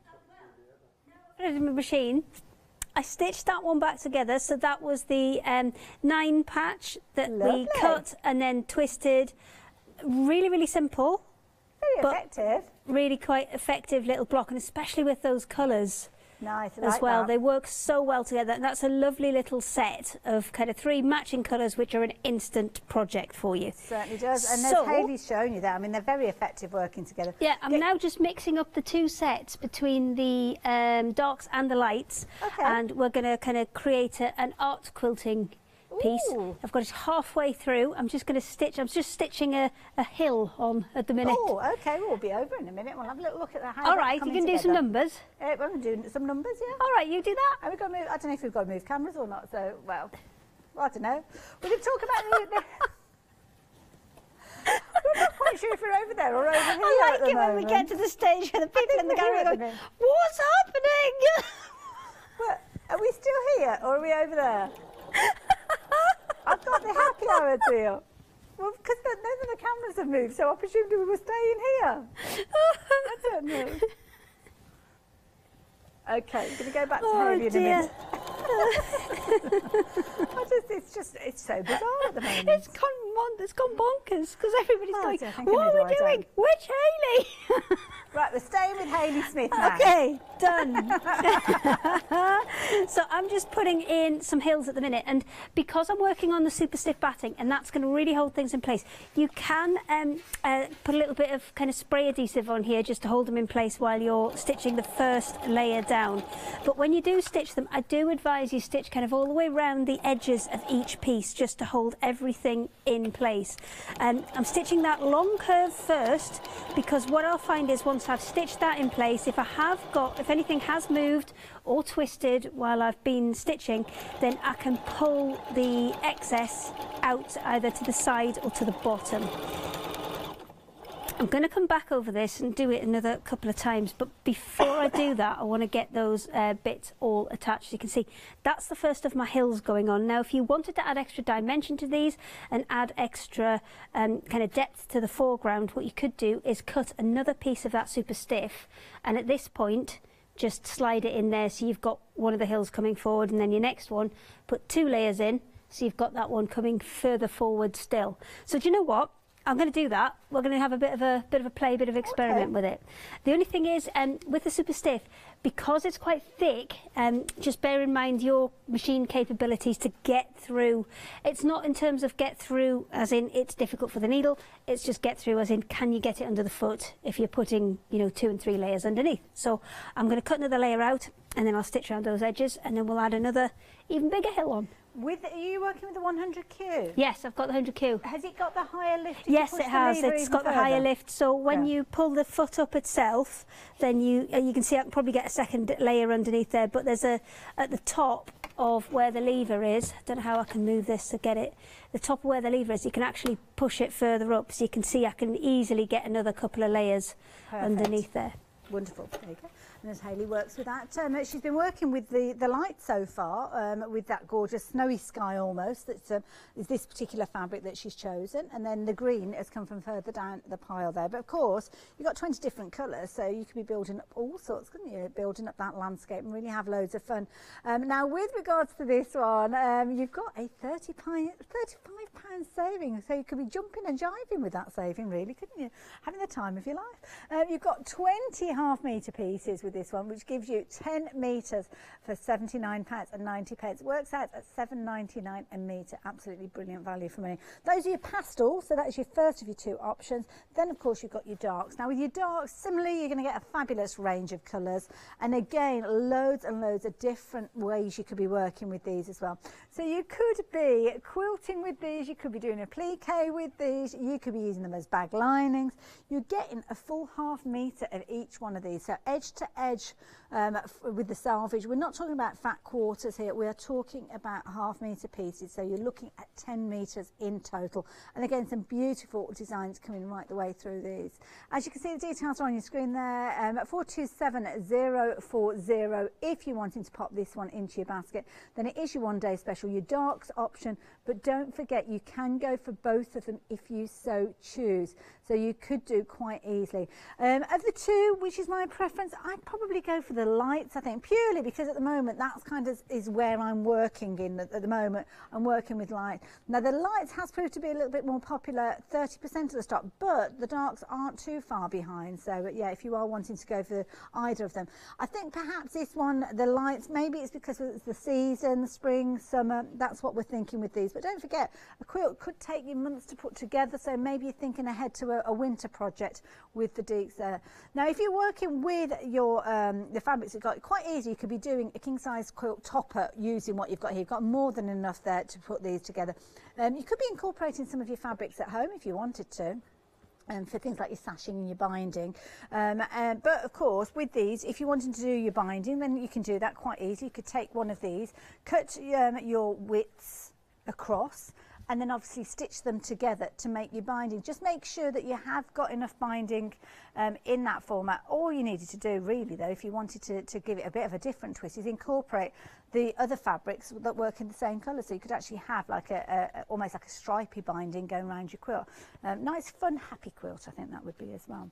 My machine. I stitched that one back together, so that was the um, nine patch that Lovely. we cut and then twisted. Really, really simple. Very effective. Really quite effective little block, and especially with those colours. Nice, I like as well. That. They work so well together, and that's a lovely little set of kind of three matching colours, which are an instant project for you. It certainly does, and so, as Hayley's shown you that, I mean, they're very effective working together. Yeah, I'm Get now just mixing up the two sets between the um, darks and the lights, okay. and we're going to kind of create a, an art quilting piece. Ooh. I've got it halfway through. I'm just going to stitch. I'm just stitching a, a hill on at the minute. Oh, okay. We'll be over in a minute. We'll have a little look at that. All right, you can do some numbers. Uh, we're going to do some numbers, yeah. All right, you do that. Are we going to move? I don't know if we've got to move cameras or not. So, well, I don't know. We can talk about the. We're not quite sure if we're over there or over here. I like at the it moment. When we get to the stage where the people in the gallery are going, "What's happening?" Well, are we still here or are we over there? I've got the happy hour deal. Well, because none of the cameras have moved, so I presumed we were staying here. I don't know. Okay, I'm going to go back to oh Hayley in a minute. I just, it's just, it's so bizarre at the moment. It's con mon it's gone bonkers because everybody's oh, going, what are we doing? Which Hayley? Right, we're staying with Hayley Smith now. Okay, done. So I'm just putting in some hills at the minute, and because I'm working on the super stiff batting, and that's going to really hold things in place, you can um, uh, put a little bit of kind of spray adhesive on here just to hold them in place while you're stitching the first layer down. But when you do stitch them, I do advise you stitch kind of all the way around the edges of each piece just to hold everything in place. Um, I'm stitching that long curve first, because what I'll find is once I've stitched that in place, if I have got, if anything has moved or twisted while I've been stitching, then I can pull the excess out either to the side or to the bottom. I'm going to come back over this and do it another couple of times, but before I do that I want to get those uh, bits all attached. You can see that's the first of my hills going on. Now if you wanted to add extra dimension to these and add extra um, kind of depth to the foreground, what you could do is cut another piece of that super stiff and at this point just slide it in there, so you've got one of the hills coming forward, and then your next one, put two layers in, so you've got that one coming further forward still. So do you know what? I'm going to do that. We're going to have a bit of a bit of a play, a bit of experiment okay. with it. The only thing is, um, with the super stiff, because it's quite thick, um, just bear in mind your machine capabilities to get through. It's not in terms of get through as in it's difficult for the needle. It's just get through as in can you get it under the foot if you're putting, you know, two and three layers underneath. So I'm going to cut another layer out, and then I'll stitch around those edges, and then we'll add another even bigger hill on. With, are you working with the one hundred Q? Yes, I've got the one hundred Q. Has it got the higher lift? Yes, it has. It's got the higher lift. So when you pull the foot up itself, then you uh, you can see I can probably get a second layer underneath there. But there's a at the top of where the lever is. I don't know how I can move this to get it. The top of where the lever is, you can actually push it further up. So you can see I can easily get another couple of layers underneath there. Wonderful. There you go. And as Hayley works with that, um, she's been working with the, the light so far, um, with that gorgeous snowy sky almost, that's um, is this particular fabric that she's chosen, and then the green has come from further down the pile there. But of course, you've got twenty different colours, so you could be building up all sorts, couldn't you, building up that landscape and really have loads of fun. Um, now, with regards to this one, um, you've got a thirty pound, thirty-five pound saving, so you could be jumping and jiving with that saving, really, couldn't you? Having the time of your life. Um, you've got twenty half metre pieces with this one, which gives you ten metres for seventy-nine pounds and ninety pence. Works out at seven pounds ninety-nine a metre. Absolutely brilliant value for money. Those are your pastels, so that's your first of your two options. Then, of course, you've got your darks. Now, with your darks, similarly, you're going to get a fabulous range of colours. And again, loads and loads of different ways you could be working with these as well. So you could be quilting with these, you could be doing applique with these, you could be using them as bag linings. You're getting a full half metre of each one of these, so edge to edge. edge um, with the salvage. We're not talking about fat quarters here, we are talking about half metre pieces, so you're looking at ten metres in total. And again, some beautiful designs coming right the way through these. As you can see, the details are on your screen there, um, four two seven zero four zero if you're wanting to pop this one into your basket. Then it is your one day special, your darks option, but don't forget you can go for both of them if you so choose, so you could do quite easily. Um, of the two, which is my preference, I probably go for the lights, I think, purely because at the moment that's kind of is where I'm working in at the moment. I'm working with light. Now the lights has proved to be a little bit more popular, thirty percent of the stock, but the darks aren't too far behind, so yeah, if you are wanting to go for either of them. I think perhaps this one, the lights, maybe it's because it's the season, spring, summer, that's what we're thinking with these. But don't forget, a quilt could take you months to put together, so maybe you're thinking ahead to a, a winter project with the deeks there. Now if you're working with your Um, the fabrics you've got, quite easy, you could be doing a king size quilt topper using what you've got here. You've got more than enough there to put these together. Um, you could be incorporating some of your fabrics at home if you wanted to, um, for things like your sashing and your binding. Um, um, but of course, with these, if you wanted to do your binding, then you can do that quite easy. You could take one of these, cut um, your widths across, and then obviously stitch them together to make your binding. Just make sure that you have got enough binding um, in that format. All you needed to do really though, if you wanted to, to give it a bit of a different twist, is incorporate the other fabrics that work in the same colour, so you could actually have like a, a almost like a stripy binding going around your quilt. Um, nice fun happy quilt I think that would be as well.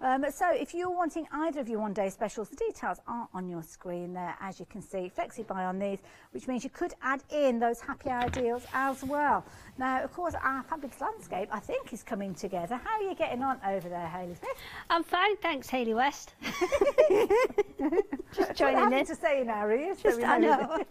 Um, so if you're wanting either of your one day specials, the details are on your screen there as you can see. Flexi buy on these, which means you could add in those happy ideals as well. Now, of course, our Fabrics landscape, I think, is coming together. How are you getting on over there, Hayley Smith? I'm fine, thanks, Hayley West. Just joining in. I to say now, are you? Just, so I know.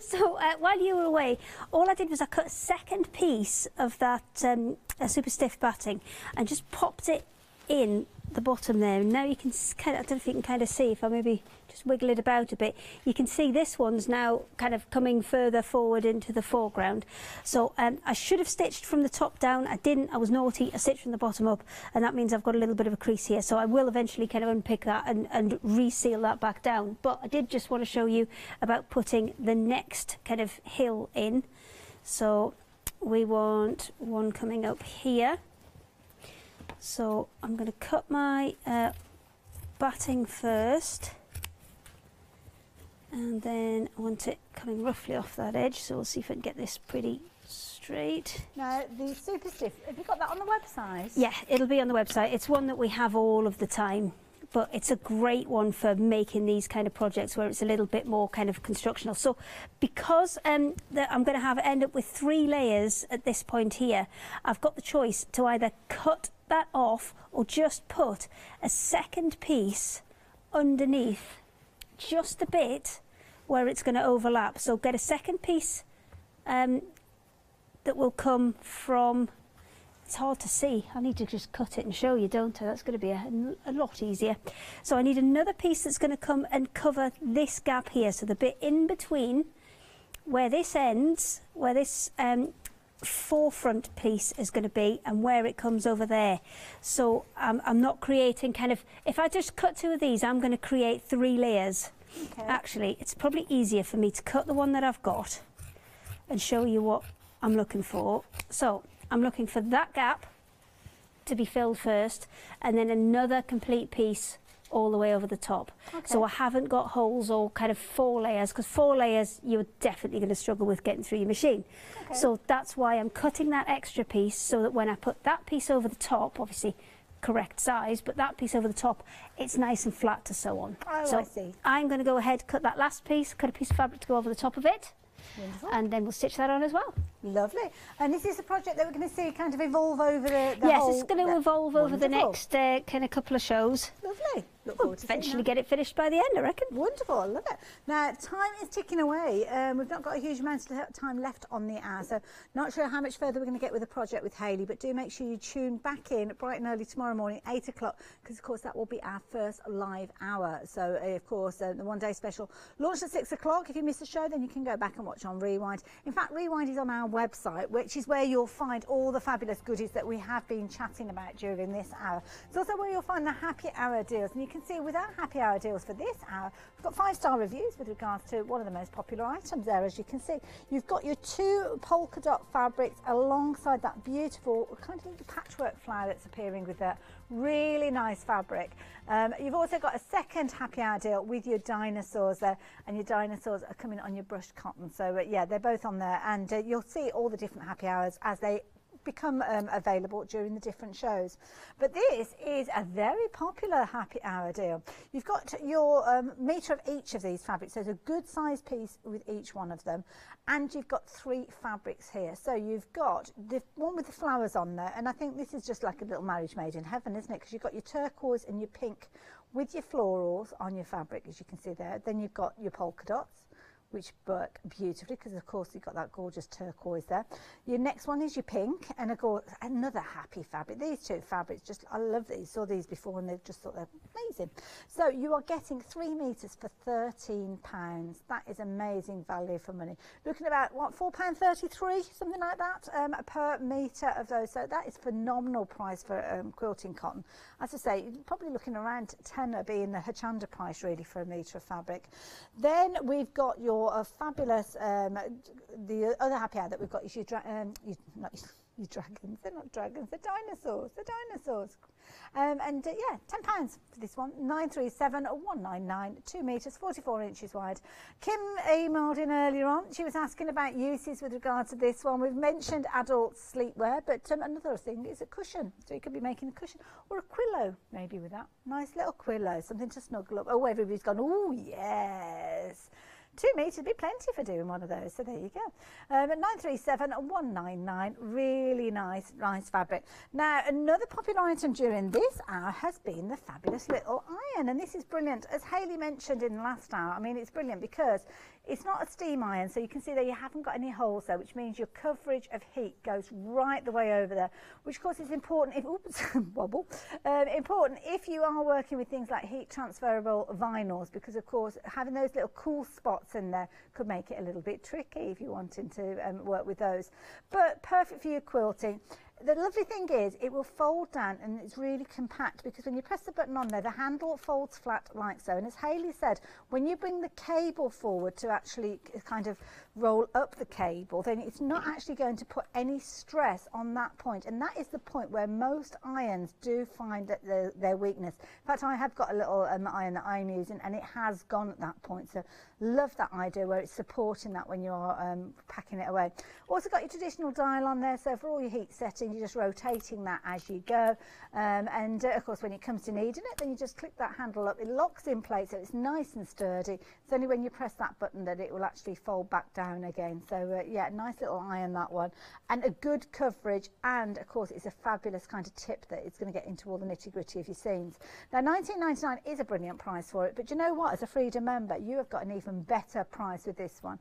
So uh, while you were away, all I did was I cut a second piece of that um, uh, super stiff batting and just popped it in the bottom there. And now you can kind of, I don't know if you can kind of see, if I maybe just wiggle it about a bit, you can see this one's now kind of coming further forward into the foreground. So um, I should have stitched from the top down. I didn't. I was naughty. I stitched from the bottom up, and that means I've got a little bit of a crease here. So I will eventually kind of unpick that and, and reseal that back down. But I did just want to show you about putting the next kind of hill in. So we want one coming up here. So I'm going to cut my uh, batting first, and then I want it coming roughly off that edge, so we'll see if I can get this pretty straight. Now, the super stiff, have you got that on the website? Yeah, it'll be on the website. It's one that we have all of the time, but it's a great one for making these kind of projects where it's a little bit more kind of constructional. So because um, that I'm going to have end up with three layers at this point here, I've got the choice to either cut that off or just put a second piece underneath just a bit where it's going to overlap. So get a second piece um, that will come from, it's hard to see, I need to just cut it and show you, don't I? That's going to be a, a lot easier. So I need another piece that's going to come and cover this gap here, so the bit in between where this ends, where this um, forefront piece is going to be and where it comes over there. So um, I'm not creating kind of, if I just cut two of these, I'm going to create three layers. Okay. Actually, it's probably easier for me to cut the one that I've got and show you what I'm looking for. So I'm looking for that gap to be filled first, and then another complete piece all the way over the top. Okay. So I haven't got holes or kind of four layers, because four layers you're definitely going to struggle with getting through your machine. Okay. So that's why I'm cutting that extra piece, so that when I put that piece over the top, obviously correct size, but that piece over the top, it's nice and flat to sew on. Oh, so I see. I'm going to go ahead, cut that last piece, cut a piece of fabric to go over the top of it. Wonderful. And then we'll stitch that on as well. Lovely. And is this a project that we're going to see kind of evolve over the, the yes, whole... Yes, it's going to evolve over wonderful. the next uh, kind of couple of shows. Lovely. Look forward we'll to eventually get it finished by the end, I reckon. Wonderful, I love it. Now, time is ticking away. Um, we've not got a huge amount of time left on the hour, so not sure how much further we're going to get with the project with Hayley, but do make sure you tune back in bright and early tomorrow morning, eight o'clock, because, of course, that will be our first live hour. So, uh, of course, uh, the one-day special launched at six o'clock. If you miss the show, then you can go back and watch on Rewind. In fact, Rewind is on our website, which is where you'll find all the fabulous goodies that we have been chatting about during this hour. It's also where you'll find the Happy Hour deals, and you can see with our Happy Hour deals for this hour, we've got five-star reviews with regards to one of the most popular items there, as you can see. You've got your two polka dot fabrics alongside that beautiful kind of patchwork flower that's appearing with that really nice fabric. Um, you've also got a second Happy Hour deal with your dinosaurs there, and your dinosaurs are coming on your brushed cotton. So, uh, yeah, they're both on there, and uh, you'll see all the different Happy Hours as they become um, available during the different shows. But this is a very popular Happy Hour deal. You've got your um, metre of each of these fabrics, so there's a good size piece with each one of them, and you've got three fabrics here. So you've got the one with the flowers on there, and I think this is just like a little marriage made in heaven, isn't it? Because you've got your turquoise and your pink with your florals on your fabric, as you can see there. Then you've got your polka dots, which work beautifully, because of course you've got that gorgeous turquoise there. Your next one is your pink, and of course another happy fabric. These two fabrics, just I love these. Saw these before and they just thought they're amazing. So you are getting three meters for thirteen pounds. That is amazing value for money. Looking about what, four pound thirty-three, something like that, um, per meter of those. So that is phenomenal price for um, quilting cotton. As I say, you're probably looking around tenner being the Hochanda price really for a meter of fabric. Then we've got your a fabulous um the other Happy Hour that we've got is your dra um you, not your dragons, they're not dragons, they're dinosaurs, they're dinosaurs. Um, and uh, yeah, ten pounds for this one, nine three seven one nine nine, two metres, forty-four inches wide. Kim emailed in earlier on, she was asking about uses with regard to this one. We've mentioned adult sleepwear, but um, another thing is a cushion. So you could be making a cushion or a quillo, maybe with that. Nice little quillo, something to snuggle up. Oh, everybody's gone, oh yes. Two metres would be plenty for doing one of those, so there you go. Um, nine three seven one nine nine, really nice, nice fabric. Now, another popular item during this hour has been the fabulous little iron, and this is brilliant. As Hayley mentioned in the last hour, I mean, it's brilliant because it's not a steam iron, so you can see that you haven't got any holes there, which means your coverage of heat goes right the way over there, which of course is important if, oops, wobble, um, important if you are working with things like heat transferable vinyls, because of course having those little cool spots in there could make it a little bit tricky if you're wanting to um, work with those, but perfect for your quilting. The lovely thing is it will fold down and it's really compact, because when you press the button on there, the handle folds flat like so, and as Hayley said, when you bring the cable forward to actually kind of roll up the cable, then it's not actually going to put any stress on that point, and that is the point where most irons do find that the, their weakness. In fact, I have got a little um, iron that I'm using and it has gone at that point, so love that idea where it's supporting that when you're um, packing it away. Also got your traditional dial on there, so for all your heat settings, you're just rotating that as you go, um, and uh, of course when it comes to needing it, then you just click that handle up, it locks in place, so it's nice and sturdy. It's only when you press that button that it will actually fold back down again, so uh, yeah, nice little iron, that one, and a good coverage, and of course it's a fabulous kind of tip that it's going to get into all the nitty-gritty of your seams. Now nineteen ninety-nine is a brilliant price for it, but you know what, as a Freedom member you have got an even better price with this one,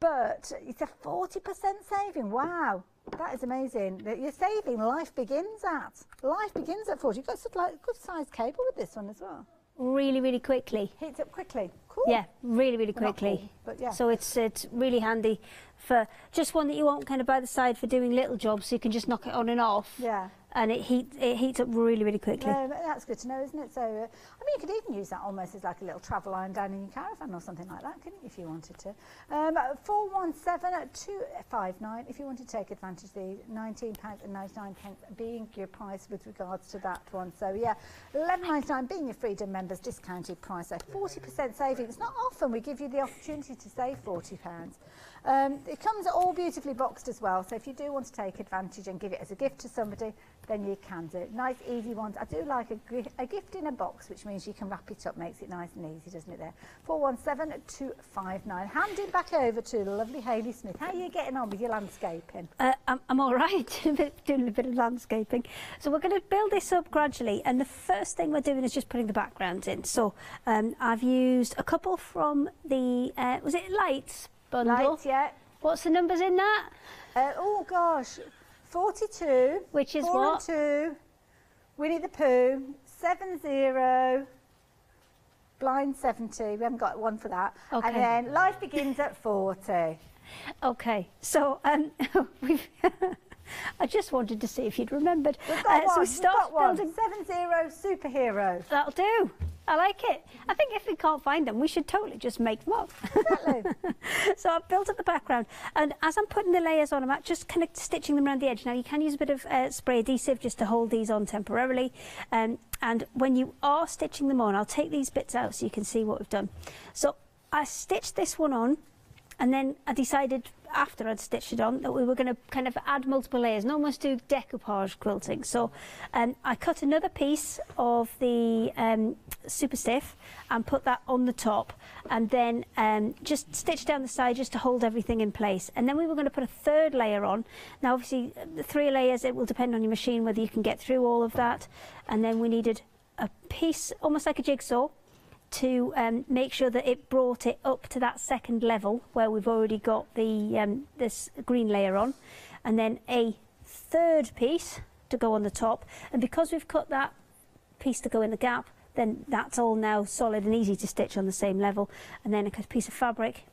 but it's a forty percent saving. Wow, that is amazing. You're saving. Life begins at. Life begins at forty. You've got a good sized cable with this one as well. Really, really quickly. Heats up quickly. Cool. Yeah, really, really quickly. Well, not cool, but yeah. So it's it's really handy for just one that you want kind of by the side for doing little jobs, so you can just knock it on and off. Yeah. And it heat it heats up really, really quickly. No, that's good to know, isn't it? So uh, I mean, you could even use that almost as like a little travel iron down in your caravan or something like that, couldn't you, if you wanted to? Um, four one seven two five nine. If you want to take advantage of these, nineteen pounds and ninety nine pence being your price with regards to that one. So yeah, eleven ninety nine being your Freedom members discounted price. So forty percent saving. It's not often we give you the opportunity to save forty pounds. Um, it comes all beautifully boxed as well, so if you do want to take advantage and give it as a gift to somebody, then you can do it. Nice easy ones. I do like a, a gift in a box, which means you can wrap it up, makes it nice and easy, doesn't it there? four one seven two five nine. Handing back over to the lovely Hayley Smith. How are you getting on with your landscaping? Uh, I'm, I'm all right, doing a bit of landscaping. So we're going to build this up gradually, and the first thing we're doing is just putting the backgrounds in. So um, I've used a couple from the, uh, was it Lights bundle? Lights, yeah. What's the numbers in that? Uh, oh gosh. forty-two, which is what? two, Winnie the Pooh, seven zero, Blind seventy, we haven't got one for that, okay. And then Life Begins at forty. Okay, so um, we've I just wanted to see if you'd remembered. We've got uh, one, so we start building seven zero Superhero. That'll do. I like it. I think if we can't find them, we should totally just make them up. Exactly. So I've built up the background, and as I'm putting the layers on, I'm just kind of stitching them around the edge. Now, you can use a bit of uh, spray adhesive just to hold these on temporarily. Um, and when you are stitching them on, I'll take these bits out so you can see what we've done. So I stitched this one on, and then I decided after I'd stitched it on that we were going to kind of add multiple layers and almost do decoupage quilting. So um, I cut another piece of the um, super stiff and put that on the top, and then um, just stitched down the side just to hold everything in place. And then we were going to put a third layer on. Now obviously the three layers, it will depend on your machine whether you can get through all of that. And then we needed a piece almost like a jigsaw to um, make sure that it brought it up to that second level where we've already got the um, this green layer on, and then a third piece to go on the top. And because we've cut that piece to go in the gap, then that's all now solid and easy to stitch on the same level, and then a piece of fabric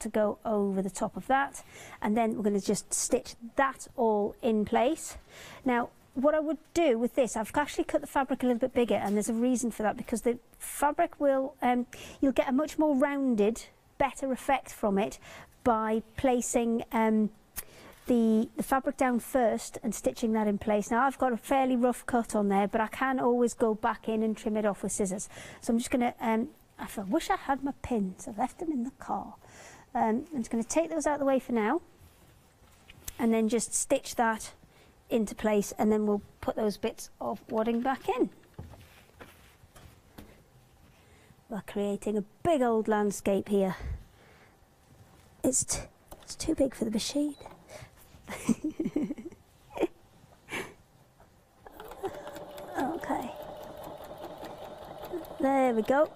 to go over the top of that, and then we're going to just stitch that all in place. Now what I would do with this, I've actually cut the fabric a little bit bigger, and there's a reason for that, because the fabric will, um, you'll get a much more rounded, better effect from it by placing um, the, the fabric down first and stitching that in place. Now I've got a fairly rough cut on there, but I can always go back in and trim it off with scissors. So I'm just going to, um, I wish I had my pins, I left them in the car. Um, I'm just going to take those out of the way for now, and then just stitch that into place, and then we'll put those bits of wadding back in. We're creating a big old landscape here It's, t it's too big for the machine. Okay. There we go.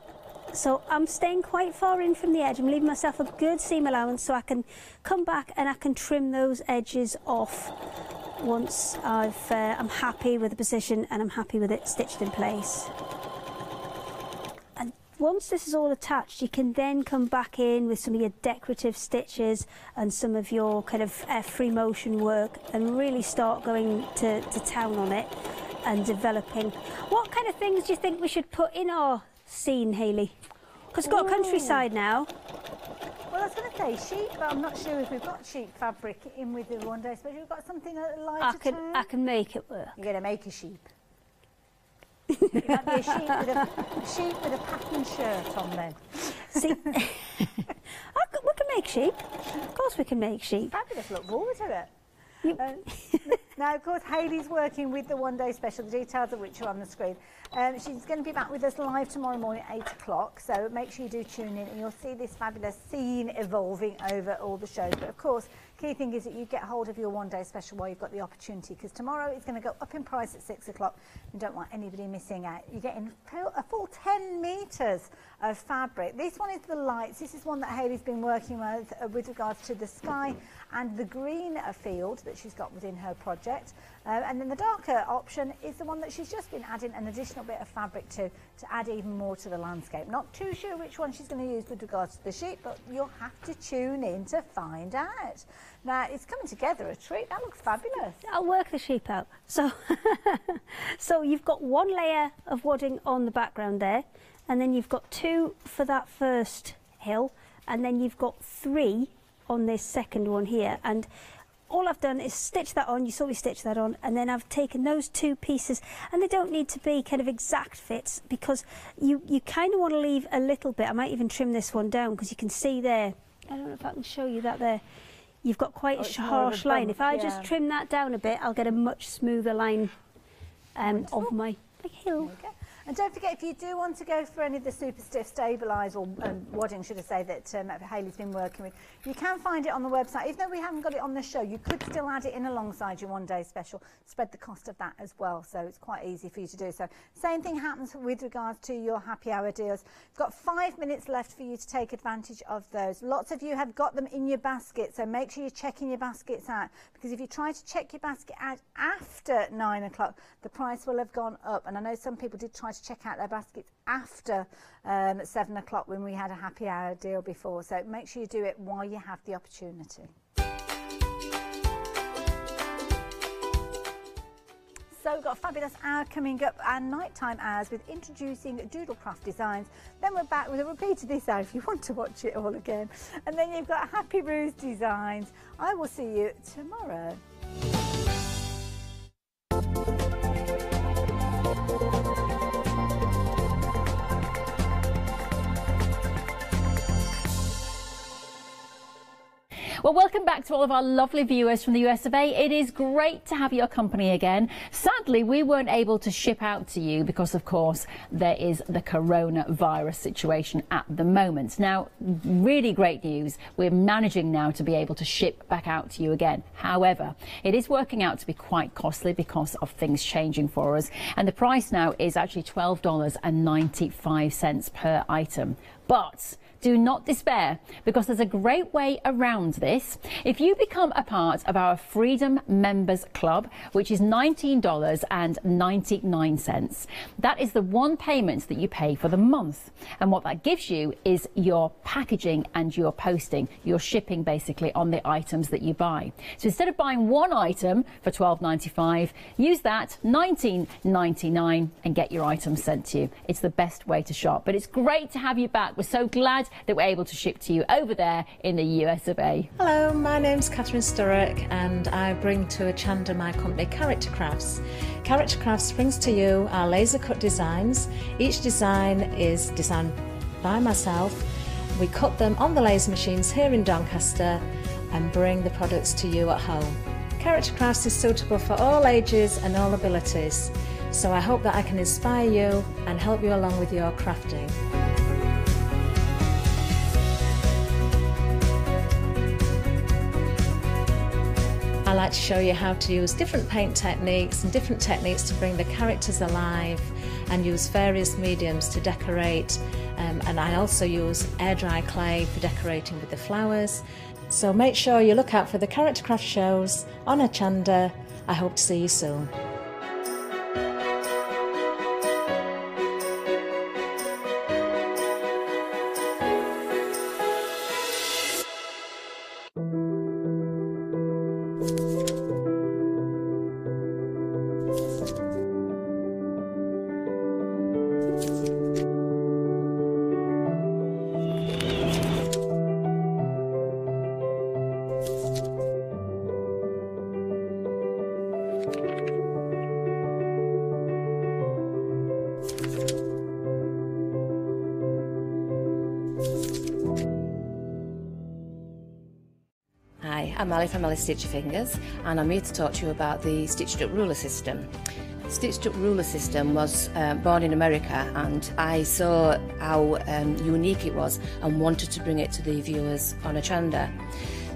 So I'm staying quite far in from the edge. I'm leaving myself a good seam allowance so I can come back and I can trim those edges off once I've, uh, I'm happy with the position and I'm happy with it stitched in place. And once this is all attached, you can then come back in with some of your decorative stitches and some of your kind of uh, free motion work and really start going to, to town on it and developing. What kind of things do you think we should put in our scene, Hayley? Because it's got Ooh. countryside now. Well, I was going to say sheep, but I'm not sure if we've got sheep fabric in with the one day, but we've got something lighter. I can, I can make it work. You're going to make a sheep. It might be a sheep with a sheep with a patterned shirt on then. See, I could, we can make sheep. Of course, we can make sheep. Fabulous, look forward to it. Uh, now, of course, Hayley's working with the one-day special, the details of which are on the screen. Um, she's going to be back with us live tomorrow morning at eight o'clock, so make sure you do tune in and you'll see this fabulous scene evolving over all the shows. But, of course, key thing is that you get hold of your one-day special while you've got the opportunity, because tomorrow it's going to go up in price at six o'clock. You don't want anybody missing out. You're getting a full ten metres of fabric. This one is the lights. This is one that Hayley's been working with uh, with regards to the sky and the green field that she's got within her project, uh, and then the darker option is the one that she's just been adding an additional bit of fabric to to add even more to the landscape. Not too sure which one she's going to use with regards to the sheep, but you'll have to tune in to find out. Now it's coming together a treat. That looks fabulous. I'll work the sheep out. So so you've got one layer of wadding on the background there, and then you've got two for that first hill, and then you've got three on this second one here. And all I've done is stitch that on, you saw me stitch that on, and then I've taken those two pieces, and they don't need to be kind of exact fits, because you, you kind of want to leave a little bit. I might even trim this one down, because you can see there, I don't know if I can show you that there, you've got quite oh, a harsh line. Bump, if I yeah. just trim that down a bit, I'll get a much smoother line um, of my, my hill. And don't forget, if you do want to go for any of the super stiff stabilise or um, wadding, should I say, that um, Hayley's been working with, you can find it on the website. Even though we haven't got it on the show, you could still add it in alongside your one-day special, spread the cost of that as well, so it's quite easy for you to do so. Same thing happens with regards to your happy hour deals. You've got five minutes left for you to take advantage of those. Lots of you have got them in your basket, so make sure you're checking your baskets out, because if you try to check your basket out after nine o'clock, the price will have gone up. And I know some people did try to check out their baskets after um, at seven o'clock when we had a happy hour deal before, so make sure you do it while you have the opportunity. So we've got a fabulous hour coming up, and nighttime hours with introducing Doodlecraft Designs. Then we're back with a repeat of this hour if you want to watch it all again. And then you've got Happy Brews Designs. I will see you tomorrow. Well, welcome back to all of our lovely viewers from the U S of A. It is great to have your company again. Sadly, we weren't able to ship out to you because, of course, there is the coronavirus situation at the moment. Now, really great news. We're managing now to be able to ship back out to you again. However, it is working out to be quite costly because of things changing for us. And the price now is actually twelve dollars and ninety-five cents per item. But do not despair, because there's a great way around this. If you become a part of our Freedom Members Club, which is nineteen dollars and ninety-nine cents, that is the one payment that you pay for the month. And what that gives you is your packaging and your posting, your shipping basically on the items that you buy. So instead of buying one item for twelve ninety-five, use that nineteen ninety-nine and get your items sent to you. It's the best way to shop. But it's great to have you back. We're so glad that we're able to ship to you over there in the U S of A. Hello, my name's Catherine Sturrock, and I bring to Hochanda my company Character Crafts. Character Crafts brings to you our laser cut designs. Each design is designed by myself. We cut them on the laser machines here in Doncaster and bring the products to you at home. Character Crafts is suitable for all ages and all abilities, so I hope that I can inspire you and help you along with your crafting. like to show you how to use different paint techniques and different techniques to bring the characters alive and use various mediums to decorate. Um, and I also use air dry clay for decorating with the flowers. So make sure you look out for the Character Craft shows on Hochanda. I hope to see you soon. I'm Ali from Ali Stitched Fingers, and I'm here to talk to you about the Stitched Up Ruler System. Stitched Up Ruler System was uh, born in America, and I saw how um, unique it was and wanted to bring it to the viewers on Hochanda.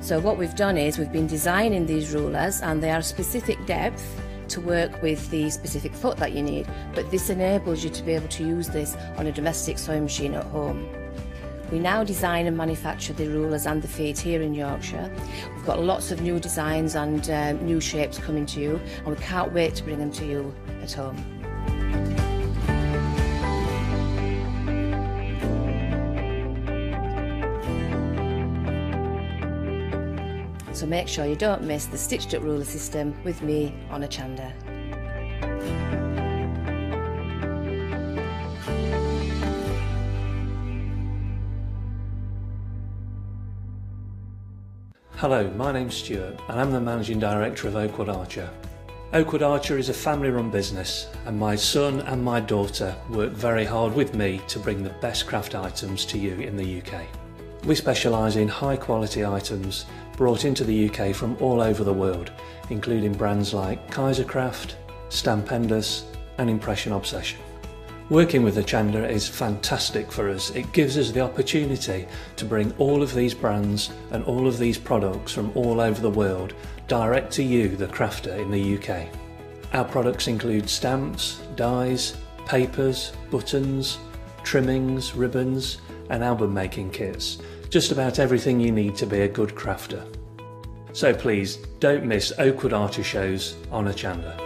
So what we've done is we've been designing these rulers, and they are a specific depth to work with the specific foot that you need, but this enables you to be able to use this on a domestic sewing machine at home. We now design and manufacture the rulers and the feet here in Yorkshire. We've got lots of new designs and uh, new shapes coming to you, and we can't wait to bring them to you at home. So make sure you don't miss the Stitched Up Ruler System with me on Hochanda. Hello, my name's Stuart and I'm the Managing Director of Oakwood Archer. Oakwood Archer is a family-run business, and my son and my daughter work very hard with me to bring the best craft items to you in the U K. We specialise in high-quality items brought into the U K from all over the world, including brands like Kaisercraft, Stampendous and Impression Obsession. Working with Hochanda is fantastic for us. It gives us the opportunity to bring all of these brands and all of these products from all over the world direct to you, the crafter in the U K. Our products include stamps, dies, papers, buttons, trimmings, ribbons and album making kits. Just about everything you need to be a good crafter. So please don't miss Oakwood Archer shows on Hochanda.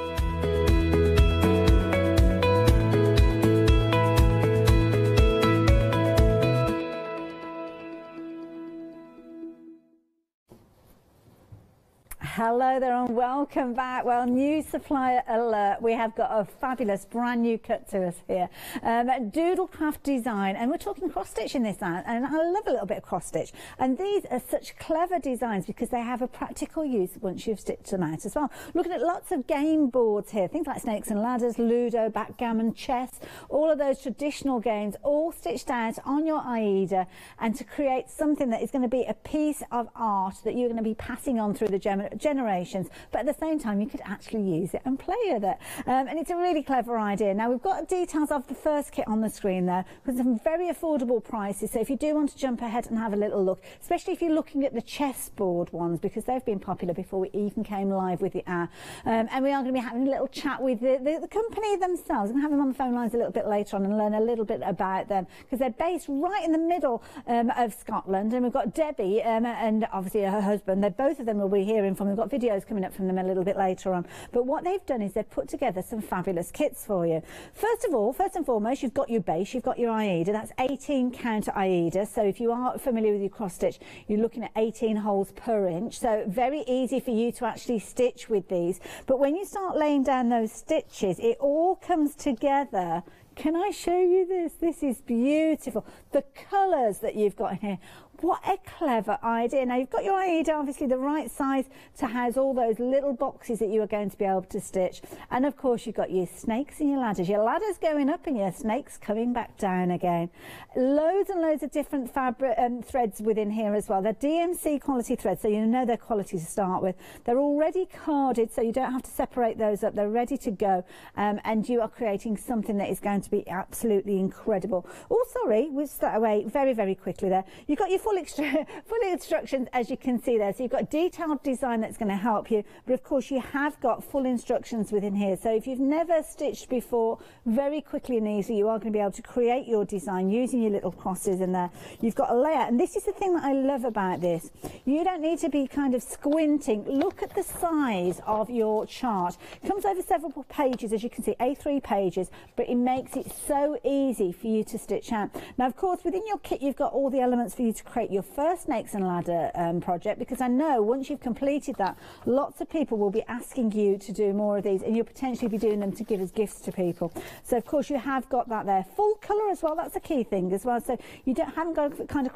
Hello there and welcome back. Well, new supplier alert. We have got a fabulous brand new cut to us here. Um, Doodlecraft Design, and we're talking cross stitch in this, and I love a little bit of cross stitch. And these are such clever designs because they have a practical use once you've stitched them out as well. Looking at lots of game boards here, things like Snakes and Ladders, Ludo, Backgammon, Chess, all of those traditional games all stitched out on your AIDA, and to create something that is going to be a piece of art that you're going to be passing on through the gem generations, but at the same time you could actually use it and play with it, um, and it's a really clever idea. Now we've got details of the first kit on the screen there with some very affordable prices, so if you do want to jump ahead and have a little look, especially if you're looking at the chessboard ones, because they've been popular before we even came live with the app. Um, and we are going to be having a little chat with the, the, the company themselves. I'm going to have them on the phone lines a little bit later on and learn a little bit about them, because they're based right in the middle um, of Scotland, and we've got Debbie um, and obviously her husband. They're both of them will be hearing from. We've got videos coming up from them a little bit later on, but what they've done is they've put together some fabulous kits for you. First of all, first and foremost, you've got your base, you've got your AIDA. That's eighteen counter AIDA, so if you are familiar with your cross stitch, you're looking at eighteen holes per inch, so very easy for you to actually stitch with these. But when you start laying down those stitches, it all comes together. Can I show you this? This is beautiful. The colours that you've got in here. What a clever idea. Now, you've got your AIDA, obviously the right size to house all those little boxes that you are going to be able to stitch. And of course, you've got your snakes and your ladders. Your ladders going up and your snakes coming back down again. Loads and loads of different fabric um, threads within here as well. They're D M C quality threads, so you know they're quality to start with. They're already carded, so you don't have to separate those up. They're ready to go. Um, and you are creating something that is going to be absolutely incredible. Oh, sorry, we've started away very, very quickly there. You've got your full, extra, full instructions, as you can see there. So you've got detailed design that's going to help you, but of course you have got full instructions within here. So if you've never stitched before, very quickly and easily you are going to be able to create your design using your little crosses in there. You've got a layout, and this is the thing that I love about this. You don't need to be kind of squinting. Look at the size of your chart. It comes over several pages, as you can see, A three pages, but it makes it so easy for you to stitch out. Now, of course, within your kit, you've got all the elements for you to create your first Snakes and Ladder um, project, because I know once you've completed that, lots of people will be asking you to do more of these, and you'll potentially be doing them to give as gifts to people. So, of course, you have got that there. Full colour as well, that's a key thing as well. So you don't, haven't got to kind of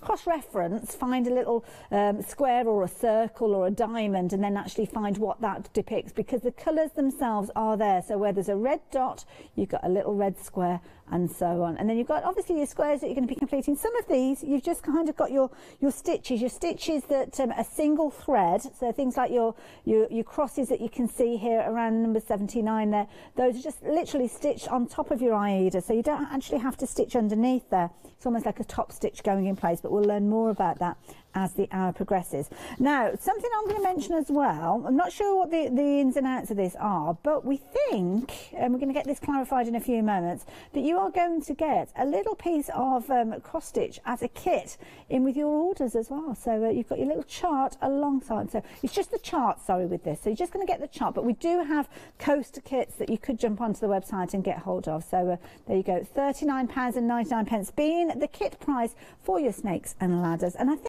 cross-reference, find a little um, square or a circle or a diamond, and then actually find what that depicts, because the colours themselves are there. So where there's a red dot, you've got a little red square, and so on. And then you've got obviously your squares that you're going to be completing. Some of these you've just kind of got your your stitches, your stitches that um, a single thread. So things like your, your your crosses that you can see here around number seventy-nine there, those are just literally stitched on top of your Aida, so you don't actually have to stitch underneath there. It's almost like a top stitch going in place, but we'll learn more about that as the hour progresses. Now, something I'm going to mention as well, I'm not sure what the, the ins and outs of this are, but we think, and we're going to get this clarified in a few moments, that you are going to get a little piece of um, cross stitch as a kit in with your orders as well. So uh, you've got your little chart alongside, so it's just the chart, sorry, with this. So you're just going to get the chart, but we do have coaster kits that you could jump onto the website and get hold of. So uh, there you go, thirty-nine pounds and ninety-nine pence being the kit price for your Snakes and Ladders. And I think